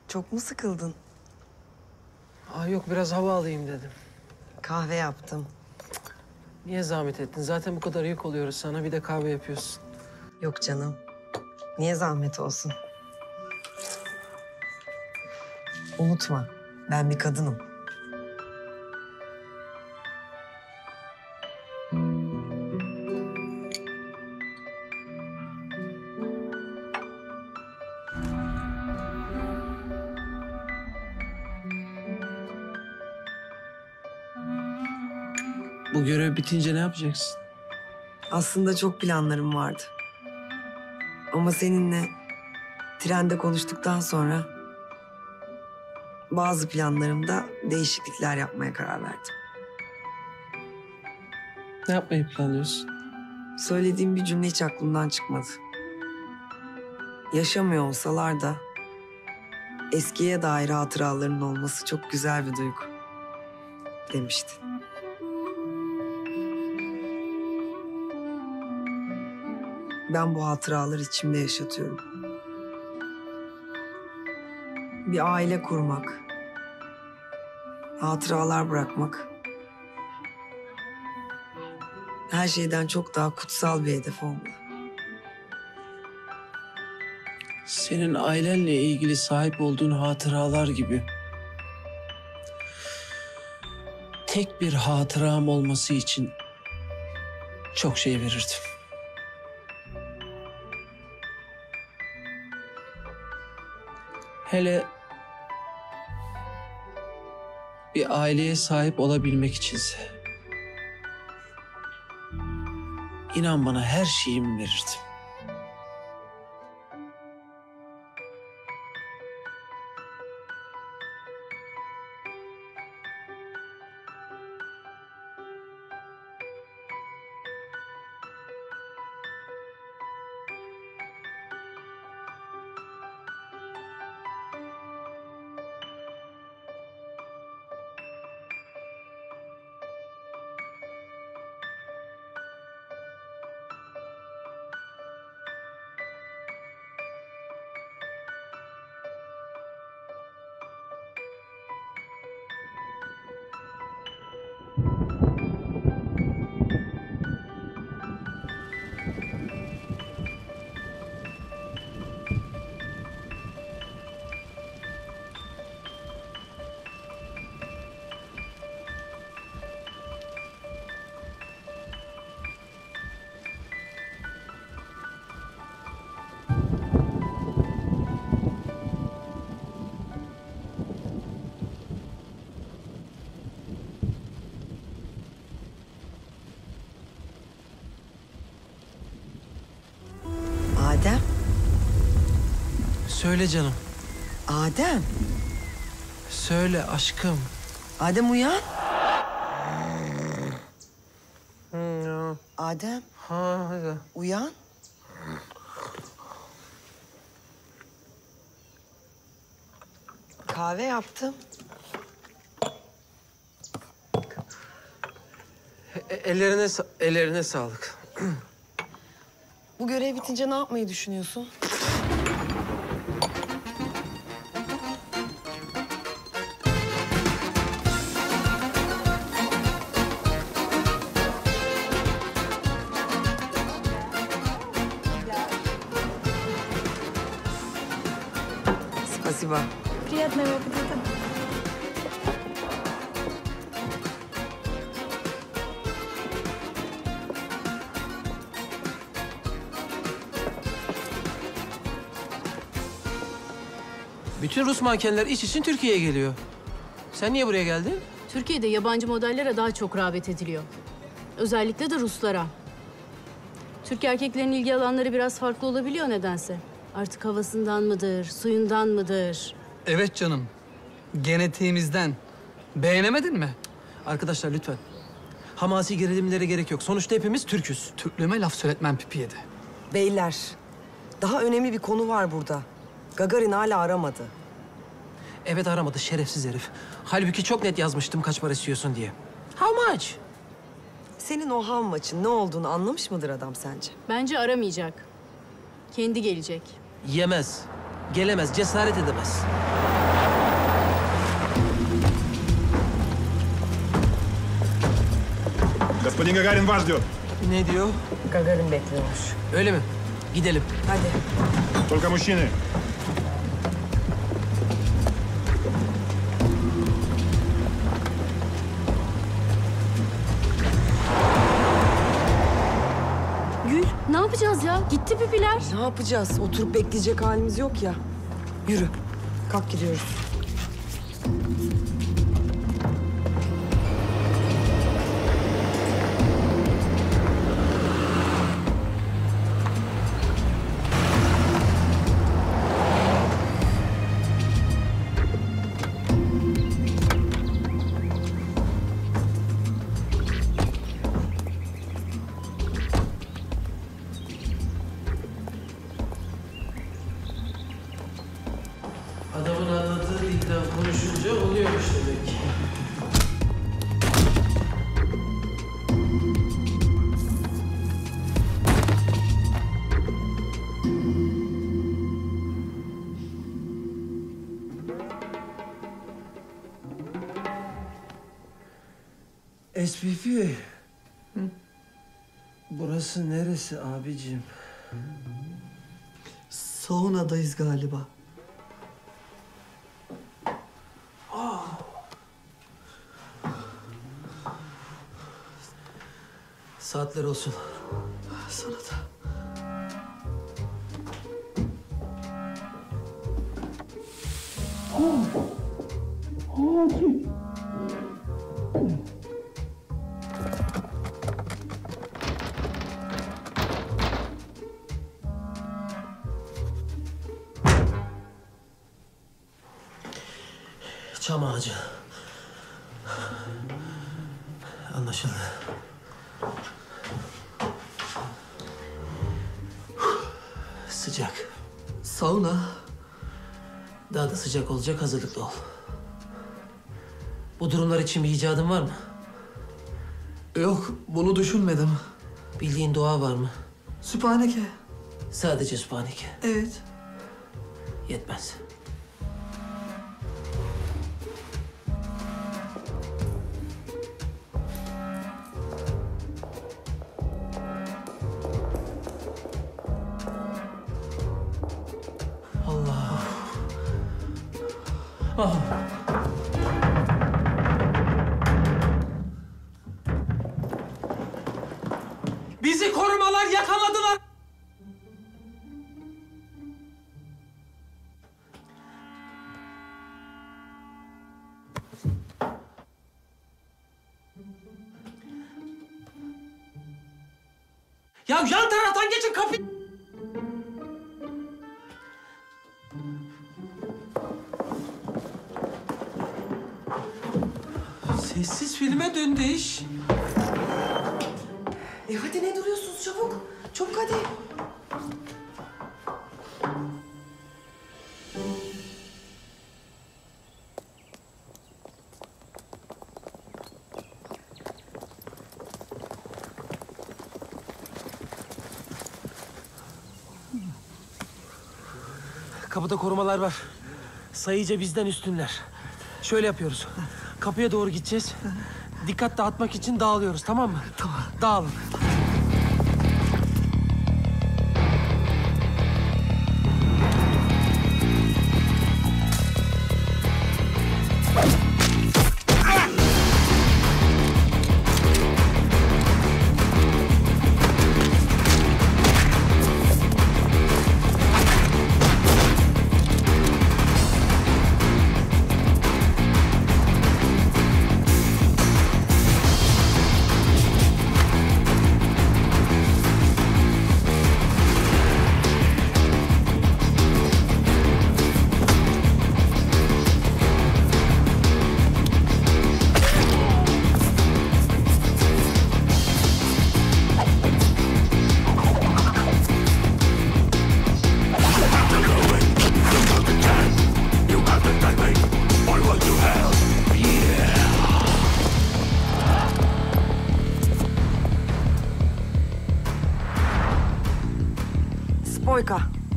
Çok mu sıkıldın? Aa, yok, biraz hava alayım dedim. Kahve yaptım. Cık. Niye zahmet ettin? Zaten bu kadar yük oluyoruz sana, bir de kahve yapıyorsun. Yok canım. Niye zahmet olsun? Unutma, ben bir kadınım. Bu görev bitince ne yapacaksın? Aslında çok planlarım vardı. Ama seninle trende konuştuktan sonra bazı planlarımda değişiklikler yapmaya karar verdim. Ne yapmayı planlıyorsun? Söylediğim bir cümle hiç aklımdan çıkmadı. Yaşamıyor olsalar da eskiye dair hatıraların olması çok güzel bir duygu demiştin. Ben bu hatıraları içimde yaşatıyorum. Bir aile kurmak, hatıralar bırakmak, her şeyden çok daha kutsal bir hedef olmalı. Senin ailenle ilgili sahip olduğun hatıralar gibi. Tek bir hatıram olması için çok şey verirdim. Hele bir aileye sahip olabilmek içinse. İnan bana her şeyimi verirdim. Adem. Söyle canım. Adem. Söyle aşkım. Adem uyan. Adem. Uyan. Kahve yaptım. E- ellerine ellerine sağlık. Bu görev bitince ne yapmayı düşünüyorsun? Спасибо. Приятного аппетита. Bütün Rus mankenler iş için Türkiye'ye geliyor. Sen niye buraya geldin? Türkiye'de yabancı modellere daha çok rağbet ediliyor. Özellikle de Ruslara. Türk erkeklerin ilgi alanları biraz farklı olabiliyor nedense. Artık havasından mıdır, suyundan mıdır? Evet canım. Genetiğimizden. Beğenemedin mi? Arkadaşlar lütfen. Hamasi gerilimlere gerek yok. Sonuçta hepimiz Türk'üz. Türklüğüme laf söyletmem pipiye de. Beyler, daha önemli bir konu var burada. Gagarin hala aramadı. Evet aramadı şerefsiz herif. Halbuki çok net yazmıştım kaç para istiyorsun diye. How much? Senin o how much'ın ne olduğunu anlamış mıdır adam sence? Bence aramayacak. Kendi gelecek. Yemez. Gelemez. Cesaret edemez. Господин Gagarin var diyor. Ne diyor? Gagarin bekliyormuş. Öyle mi? Gidelim. Hadi. Только мужчины. Ne yapacağız ya? Gitti pipiler. Ne yapacağız? Oturup bekleyecek halimiz yok ya. Yürü. Kalk gidiyoruz. S P P, burası neresi abicim? saunadayız galiba. Aa. Saatler olsun. Sana da. Çam ağacı. Anlaşıldı. Sıcak. Sauna. Daha da sıcak olacak, hazırlıklı ol. Bu durumlar için bir icadın var mı? Yok, bunu düşünmedim. Bildiğin dua var mı? Sübhaneke. Sadece Sübhaneke. Evet. Yetmez. Allah. Ah. Döndü iş. E hadi ne duruyorsunuz çabuk? Çabuk hadi. Kapıda korumalar var. Sayıca bizden üstünler. Şöyle yapıyoruz. Kapıya doğru gideceğiz. Dikkat dağıtmak için dağılıyoruz, tamam mı? Tamam. Dağılın.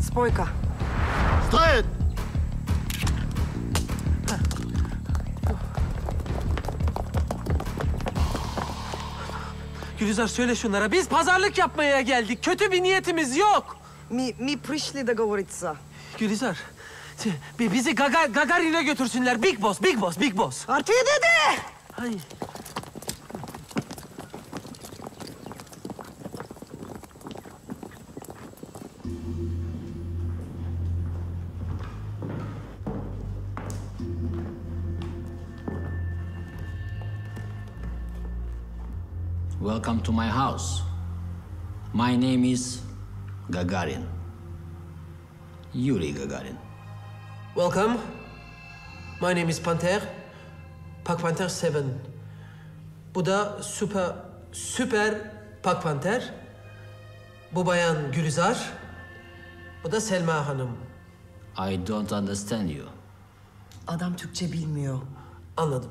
Spojka. Стоять! Gülizar söyle şunlara, biz pazarlık yapmaya geldik. Kötü bir niyetimiz yok. Mi, mi prişli dogovoritsa. Gülizar, bizi Gaga, Gagarin'e götürsünler. Big Boss, Big Boss, Big Boss. Artıya dede! Hayır. Welcome to my house. My name is Gagarin. Yuri Gagarin. Welcome. My name is Panter. Pak Panter seven. Bu da süper, süper Pak Panter. Bu bayan Gülizar. Bu da Selma hanım. I don't understand you. Adam Türkçe bilmiyor. Anladım.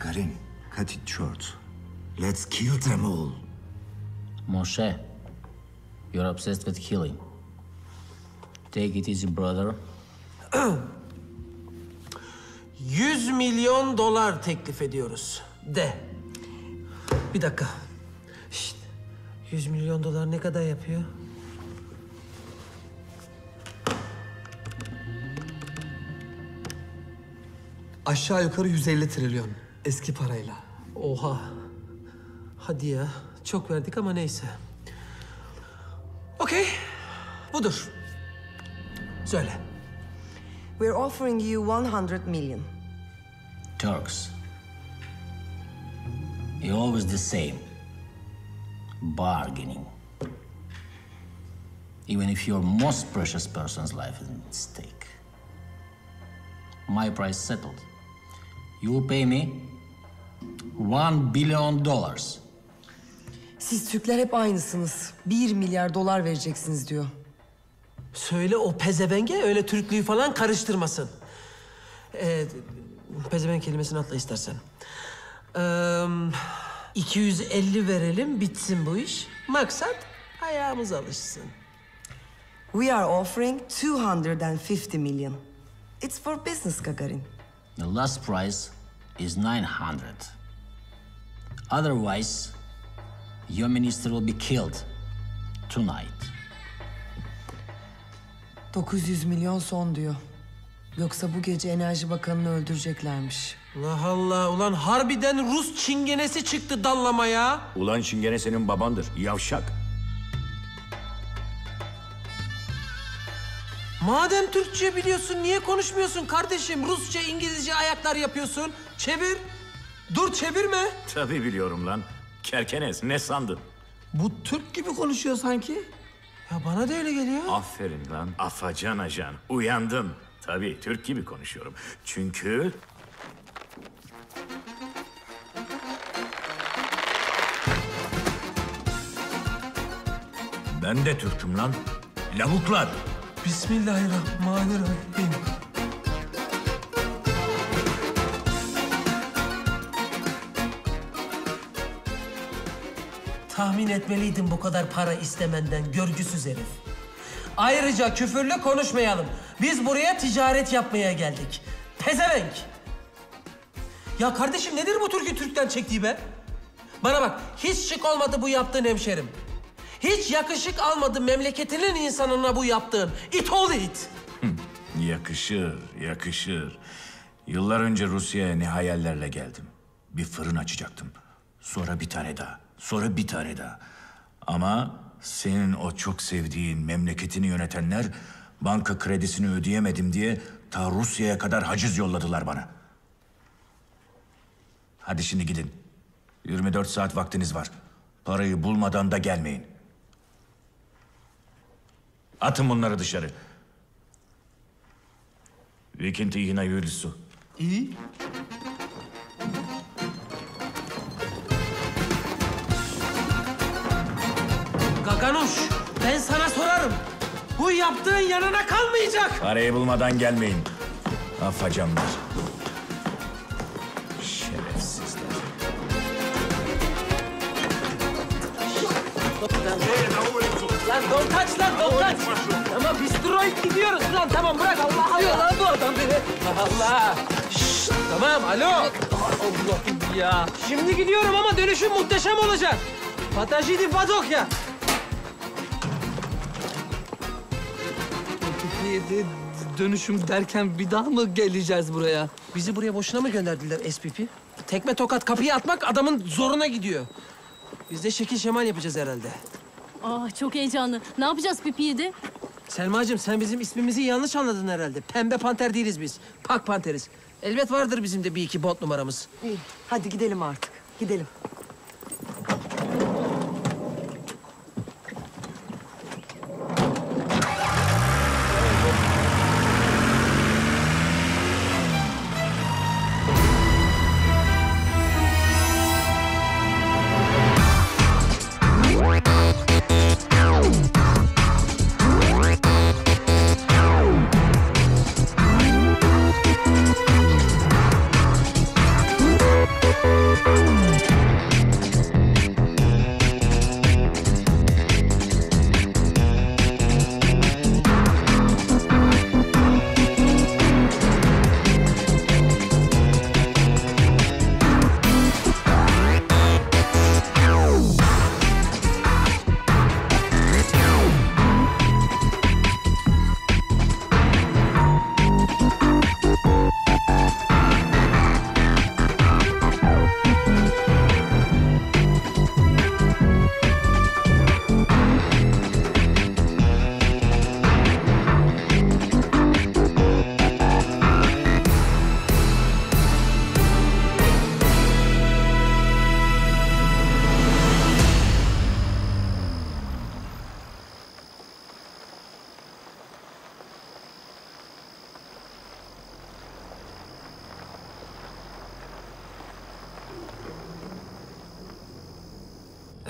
Gagarin, cut it short. Let's kill them all. Moshe, you're obsessed with killing. Take it easy, brother. yüz milyon dolar teklif ediyoruz. De. Bir dakika. Şişt. yüz milyon dolar ne kadar yapıyor? Aşağı yukarı yüz elli trilyon. Eski parayla. Oha. Hadi ya. Çok verdik ama neyse. Okey. Budur. Söyle. We're offering you one hundred million. Turks. You're always the same. Bargaining. Even if your most precious person's life is at stake. My price settled. You will pay me one billion dollars. Siz Türkler hep aynısınız. Bir milyar dolar vereceksiniz diyor. Söyle o pezevenge öyle Türklüğü falan karıştırmasın. Ee, pezevenk kelimesini atla istersen. Ee, iki yüz elli verelim, bitsin bu iş. Maksat ayağımız alışsın. We are offering two hundred fifty million. It's for business, Gagarin. The last price is nine hundred. Otherwise, your minister will be killed tonight. dokuz yüz milyon son diyor. Yoksa bu gece Enerji Bakanı'nı öldüreceklermiş. Allah Allah! Ulan harbiden Rus çingenesi çıktı dallamaya. Ulan çingene senin babandır, yavşak. Madem Türkçe biliyorsun, niye konuşmuyorsun kardeşim? Rusça, İngilizce ayaklar yapıyorsun. Çevir. Dur, çevirme. Tabii biliyorum lan. Kerkenes, ne sandın? Bu Türk gibi konuşuyor sanki. Ya bana da öyle geliyor. Aferin lan. Afacan ajan. Uyandın. Tabii Türk gibi konuşuyorum. Çünkü... Ben de Türk'üm lan. Lavuklar. Bismillahirrahmanirrahim. Tahmin etmeliydim bu kadar para istemenden, görgüsüz herif. Ayrıca küfürlü konuşmayalım. Biz buraya ticaret yapmaya geldik. Pezevenk! Ya kardeşim nedir bu türkü Türk'ten çektiği be? Bana bak, hiç şık olmadı bu yaptığın hemşerim. Hiç yakışık almadı memleketinin insanına bu yaptığın. It all it. Yakışır, yakışır. Yıllar önce Rusya'ya ne hayallerle geldim. Bir fırın açacaktım. Sonra bir tane daha, sonra bir tane daha. Ama senin o çok sevdiğin memleketini yönetenler... ...banka kredisini ödeyemedim diye... ...ta Rusya'ya kadar haciz yolladılar bana. Hadi şimdi gidin. yirmi dört saat vaktiniz var. Parayı bulmadan da gelmeyin. Atın bunları dışarı. Викинti yine yürüsü. İyi. Gaganuş, ben sana sorarım. Bu yaptığın yanına kalmayacak. Parayı bulmadan gelmeyin. Afacanlar. Şerefsizler. Lan don't touch lan, don't touch. Ama biz droid gidiyoruz lan. Tamam bırak, Allah Allah. Lan bu adam beni. Allah. Şşt, tamam, alo. Allah'ım ya. Şimdi gidiyorum ama dönüşüm muhteşem olacak. Patajidi badok ya. Dönüşüm derken bir daha mı geleceğiz buraya? Bizi buraya boşuna mı gönderdiler S P P? Tekme tokat kapıyı atmak adamın zoruna gidiyor. Biz de şekil şemal yapacağız herhalde. Ah, çok heyecanlı. Ne yapacağız P P'de? Selma'cığım sen bizim ismimizi yanlış anladın herhalde. Pembe panter değiliz biz. Pak Panteriz. Elbet vardır bizim de bir iki bot numaramız. İyi. Hadi gidelim artık. Gidelim.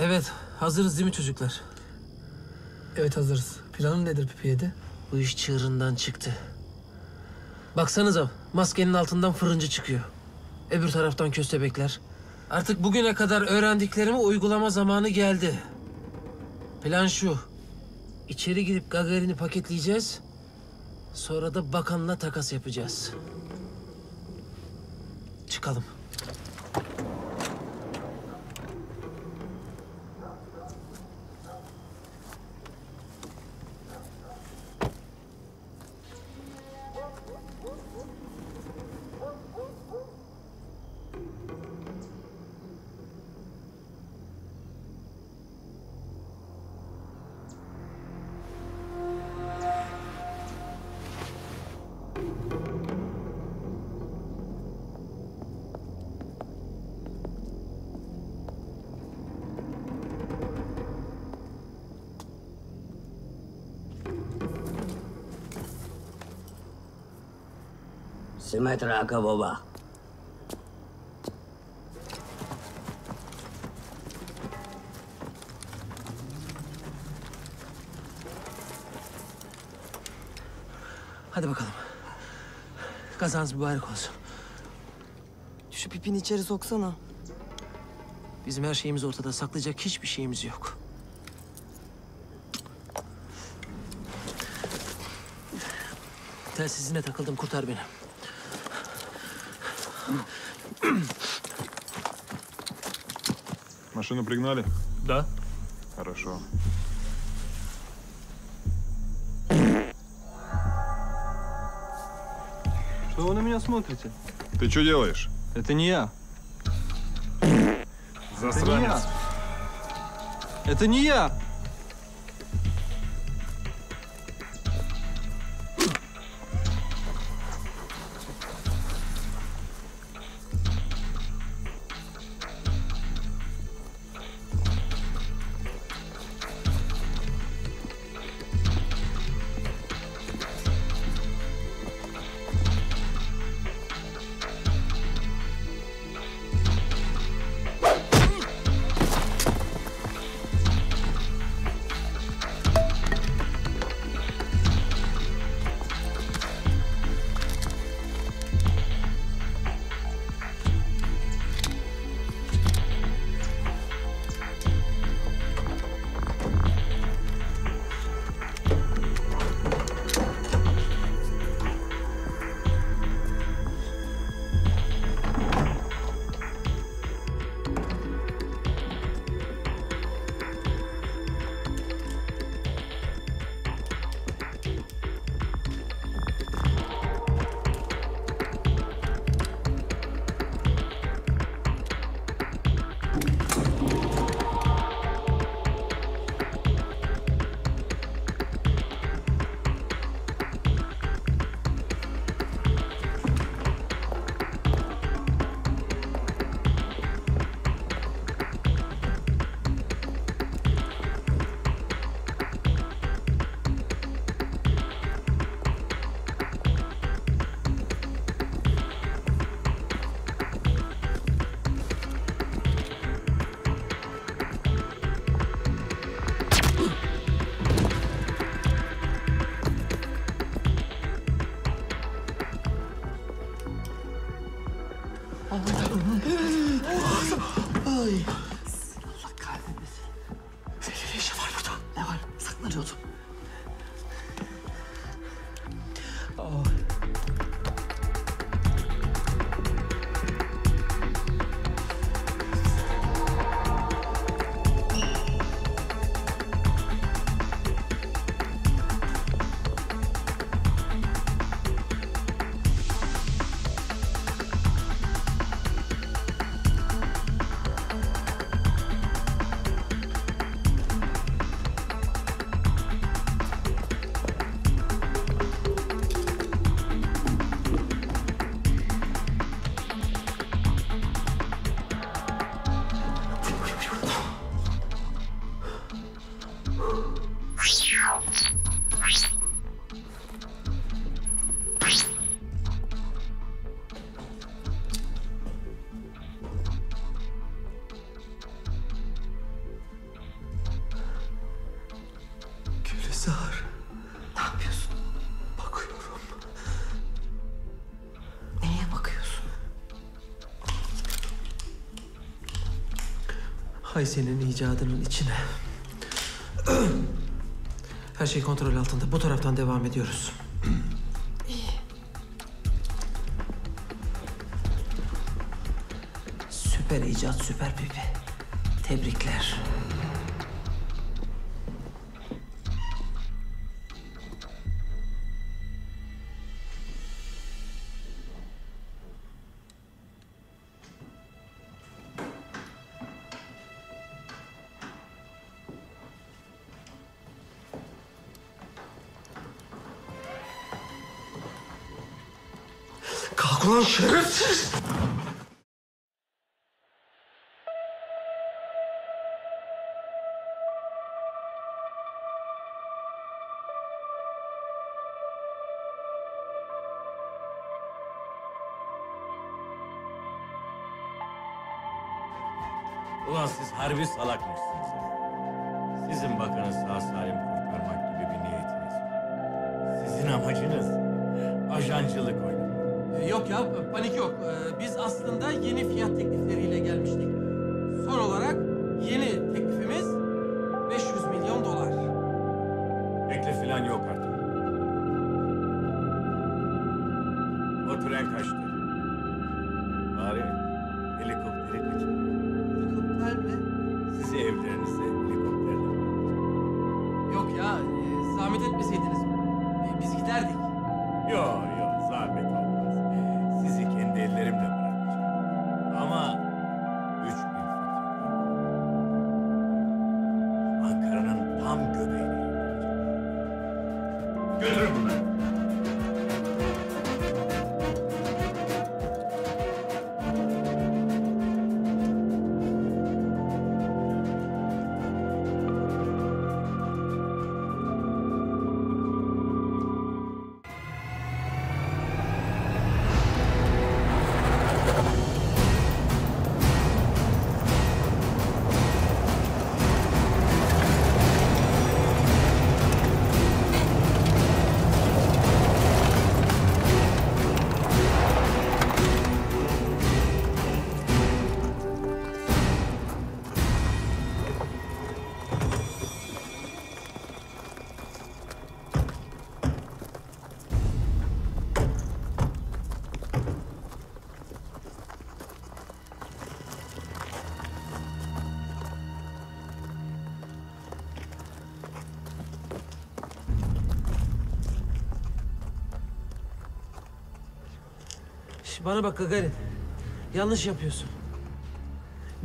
Evet, hazırız değil mi çocuklar? Evet, hazırız. Planın nedir P P yedi? Bu iş çığırından çıktı. Baksanıza, maskenin altından fırıncı çıkıyor. Öbür taraftan köstebekler. Artık bugüne kadar öğrendiklerimi uygulama zamanı geldi. Plan şu. İçeri girip Gagarin'i paketleyeceğiz. Sonra da bakanla takas yapacağız. Çıkalım. Metre baba. Hadi bakalım. Kazanız mübarek olsun. Şu pipini içeri soksana. Bizim her şeyimiz ortada. Saklayacak hiçbir şeyimiz yok. Telsizine takıldım. Kurtar beni. Машину пригнали? Да. Хорошо. Что вы на меня смотрите? Ты что делаешь? Это не я. Засранец. Это не я. Gülizar. Ne yapıyorsun? Bakıyorum. Neye bakıyorsun? Hay senin icadının içine. Her şey kontrol altında. Bu taraftan devam ediyoruz. İyi. Süper icat, süper pipi. Tebrikler. Ulan şerefsiz! Ulan siz harbi salakmışsınız. Sizin bakanı sağ salim kurtarmak gibi bir niyetiniz var. Sizin amacınız ajancılık oynamak. Yok ya, panik yok. Ee, biz aslında yeni fiyat teklifleriyle gelmiştik. Son olarak yeni teklifimiz beş yüz milyon dolar. Teklif falan yok artık. O tren kaçtı. Bari helikopteri kaçın. Helikopter mi? Sizi evlerinize helikopterle bırakacağım. Yok ya, e, zahmet etmeseydiniz. E, biz giderdik. Yok yok, zahmet olmaz. Ellerimle bırakacağım. Ama üç bin fıtık. Ankara'nın tam göbeğine indireceğim. Götürün bunları. Bana bak Gagarin, yanlış yapıyorsun.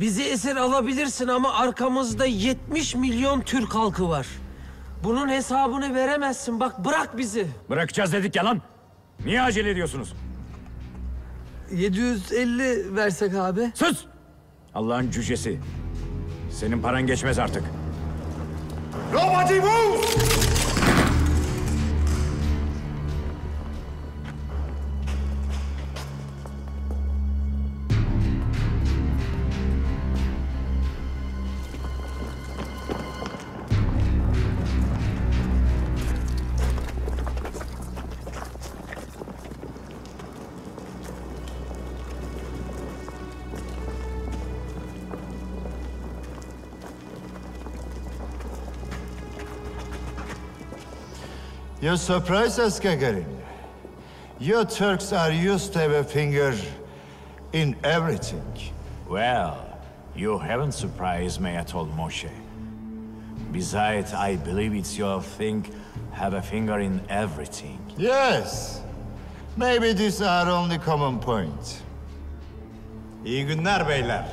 Bizi esir alabilirsin ama arkamızda yetmiş milyon Türk halkı var. Bunun hesabını veremezsin, bak bırak bizi. Bırakacağız dedik ya lan. Niye acele ediyorsunuz? yedi yüz elli versek abi. Sus! Allah'ın cücesi. Senin paran geçmez artık. Nobody move! You surprise us, Gagarin. You Turks are used to have a finger in everything. Well, you haven't surprised me at all, Moshe. Besides, I believe it's your thing, have a finger in everything. Yes. Maybe these are only common points. İyi günler beyler.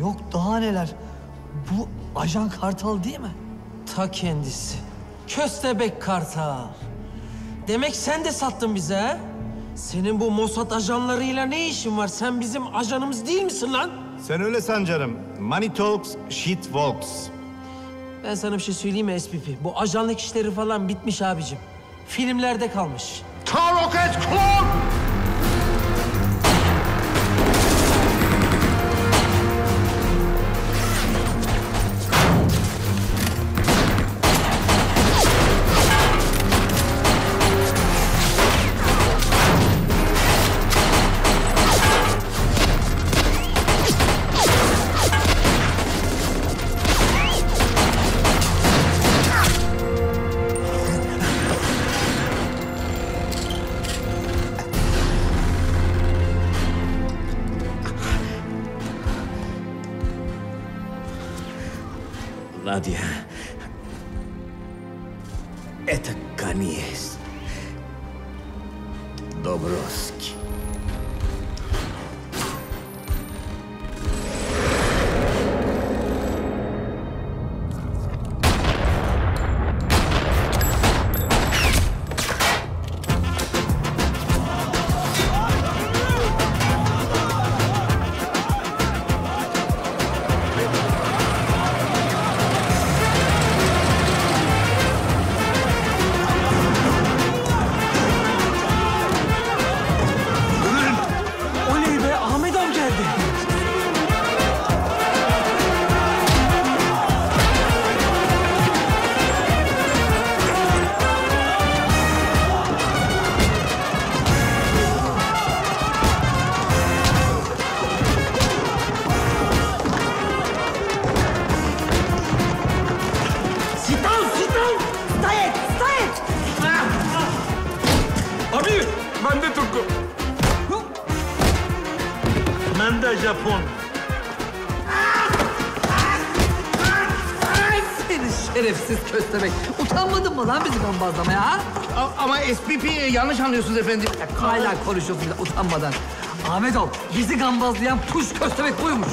Yok daha neler. Bu Ajan Kartal değil mi? Ta kendisi. Köstebek Kartal. Demek sen de sattın bize ha? Senin bu Mossad ajanlarıyla ne işin var? Sen bizim ajanımız değil misin lan? Sen öyle san canım. Money talks, shit walks. Ben sana bir şey söyleyeyim mi S P P? Bu ajanlık işleri falan bitmiş abicim. Filmlerde kalmış. Tarok et klon! Nadia. Это конец. Добровский. Bazlamaya, ha? Ama S P P'yi yanlış anlıyorsunuz efendim. Hala konuşuyorsunuz utanmadan. Ahmet Oğuz, bizi gambazlayan puş köstebek buymuş.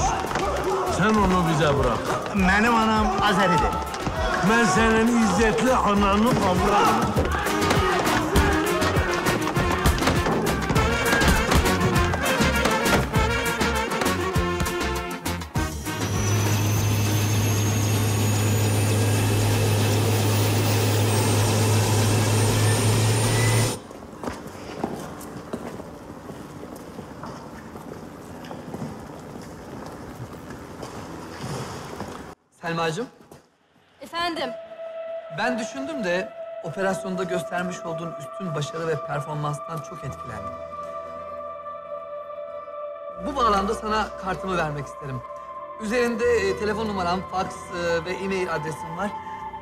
Sen onu bize bırak. Benim anam Azeri'dir. Ben senin izzetli ananı avradım. Selma'cığım. Efendim? Ben düşündüm de operasyonda göstermiş olduğun üstün başarı ve performanstan çok etkilendim. Bu bağlamda sana kartımı vermek isterim. Üzerinde e, telefon numaram, fax e, ve e-mail adresim var.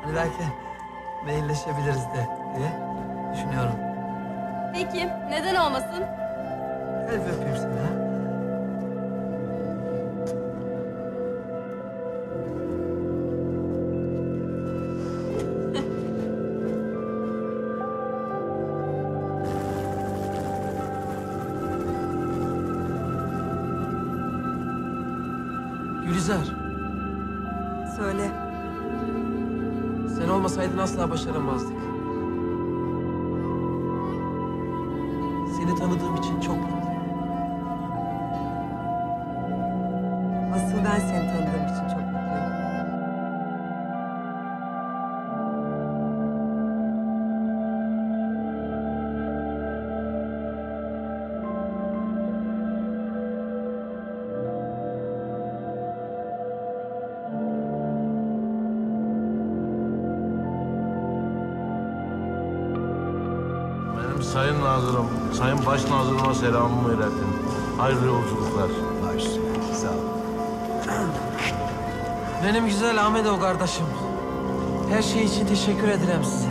Hani belki mailleşebiliriz de diye düşünüyorum. Peki, neden olmasın? Gel öpeyim seni ha. Gülizar. Söyle. Sen olmasaydın asla başaramazdık. Seni tanıdığım için çok mutluyum. Asıl ben seni tanıdığım için çok mutluyum. Sayın Nazırım, Sayın Başnazırıma selamımı iletin. Hayırlı yolculuklar. Baş, sağ ol. Benim güzel Ahmet Oğuz kardeşim. Her şey için teşekkür ederim size.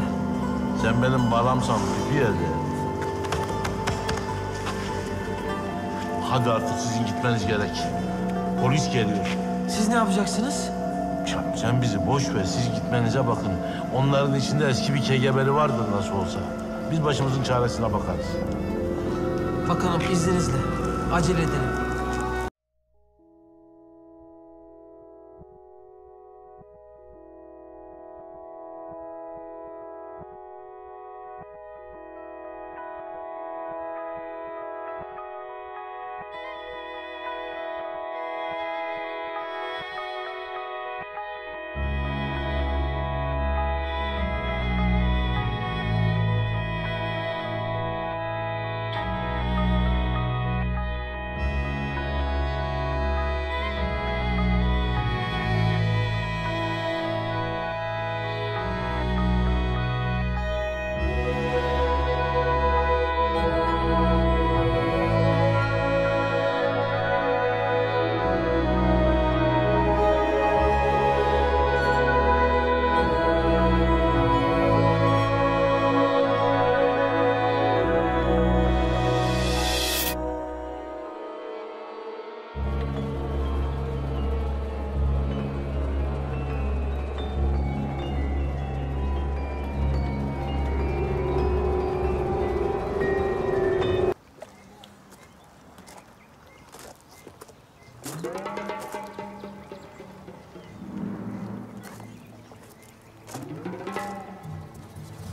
Sen benim balamsan gibi yerde. Hadi artık sizin gitmeniz gerek. Polis geliyor. Siz ne yapacaksınız? Sen bizi boş ver, siz gitmenize bakın. Onların içinde eski bir K G B'li vardır nasıl olsa. Biz başımızın çaresine bakarız. Bakalım izninizle. Acele edelim.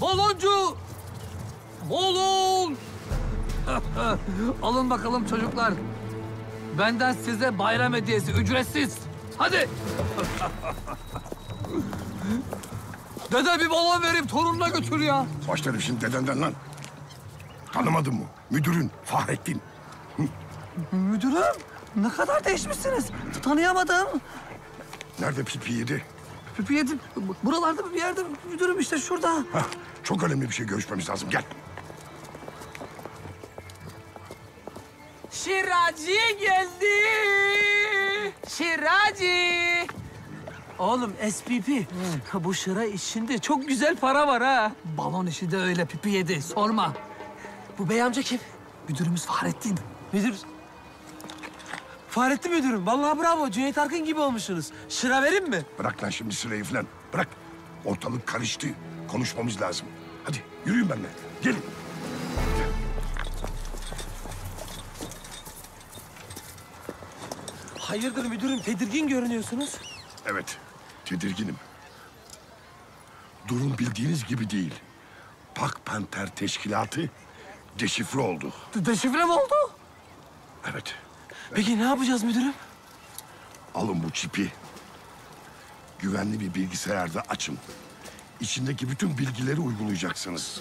Baloncu! Bolun! Alın bakalım çocuklar. Benden size bayram hediyesi ücretsiz. Hadi! Dede bir balon verip torununa götür ya. Başlarım şimdi dedenden lan. Tanımadın mı? Müdürün Fahrettin. Müdürüm? Ne kadar değişmişsiniz. Tanıyamadım. Nerede P P yedi? P P yedi buralarda bir yerde müdürüm, işte şurada. Heh, çok önemli bir şey görüşmemiz lazım. Gel. Şiracı geldi. Şiracı. Oğlum S P P, hmm. bu şıra işinde çok güzel para var ha. Balon işi de öyle P P yedi, sorma. Bu bey amca kim? Müdürümüz Fahrettin. Müdür... Fahrettin müdürüm, vallahi bravo. Cüneyt Arkın gibi olmuşsunuz. Şıra verin mi? Bırak lan şimdi şırayı falan. Bırak. Ortalık karıştı. Konuşmamız lazım. Hadi yürüyün benimle. Gelin. Hayırdır müdürüm, tedirgin görünüyorsunuz. Evet, tedirginim. Durum bildiğiniz gibi değil. Pak Panter teşkilatı deşifre oldu. De deşifre mi oldu? Evet. Peki evet. Ne yapacağız müdürüm? Alın bu çipi. Güvenli bir bilgisayarda açın. İçindeki bütün bilgileri uygulayacaksınız.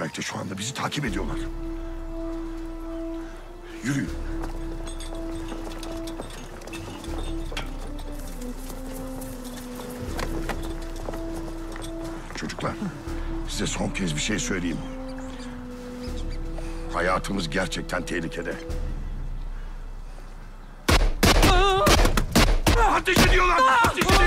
Belki de şu anda bizi takip ediyorlar. Yürüyün. Çocuklar, size son kez bir şey söyleyeyim. Hayatımız gerçekten tehlikede. Ateş ediyorlar! Ateş ediyorlar!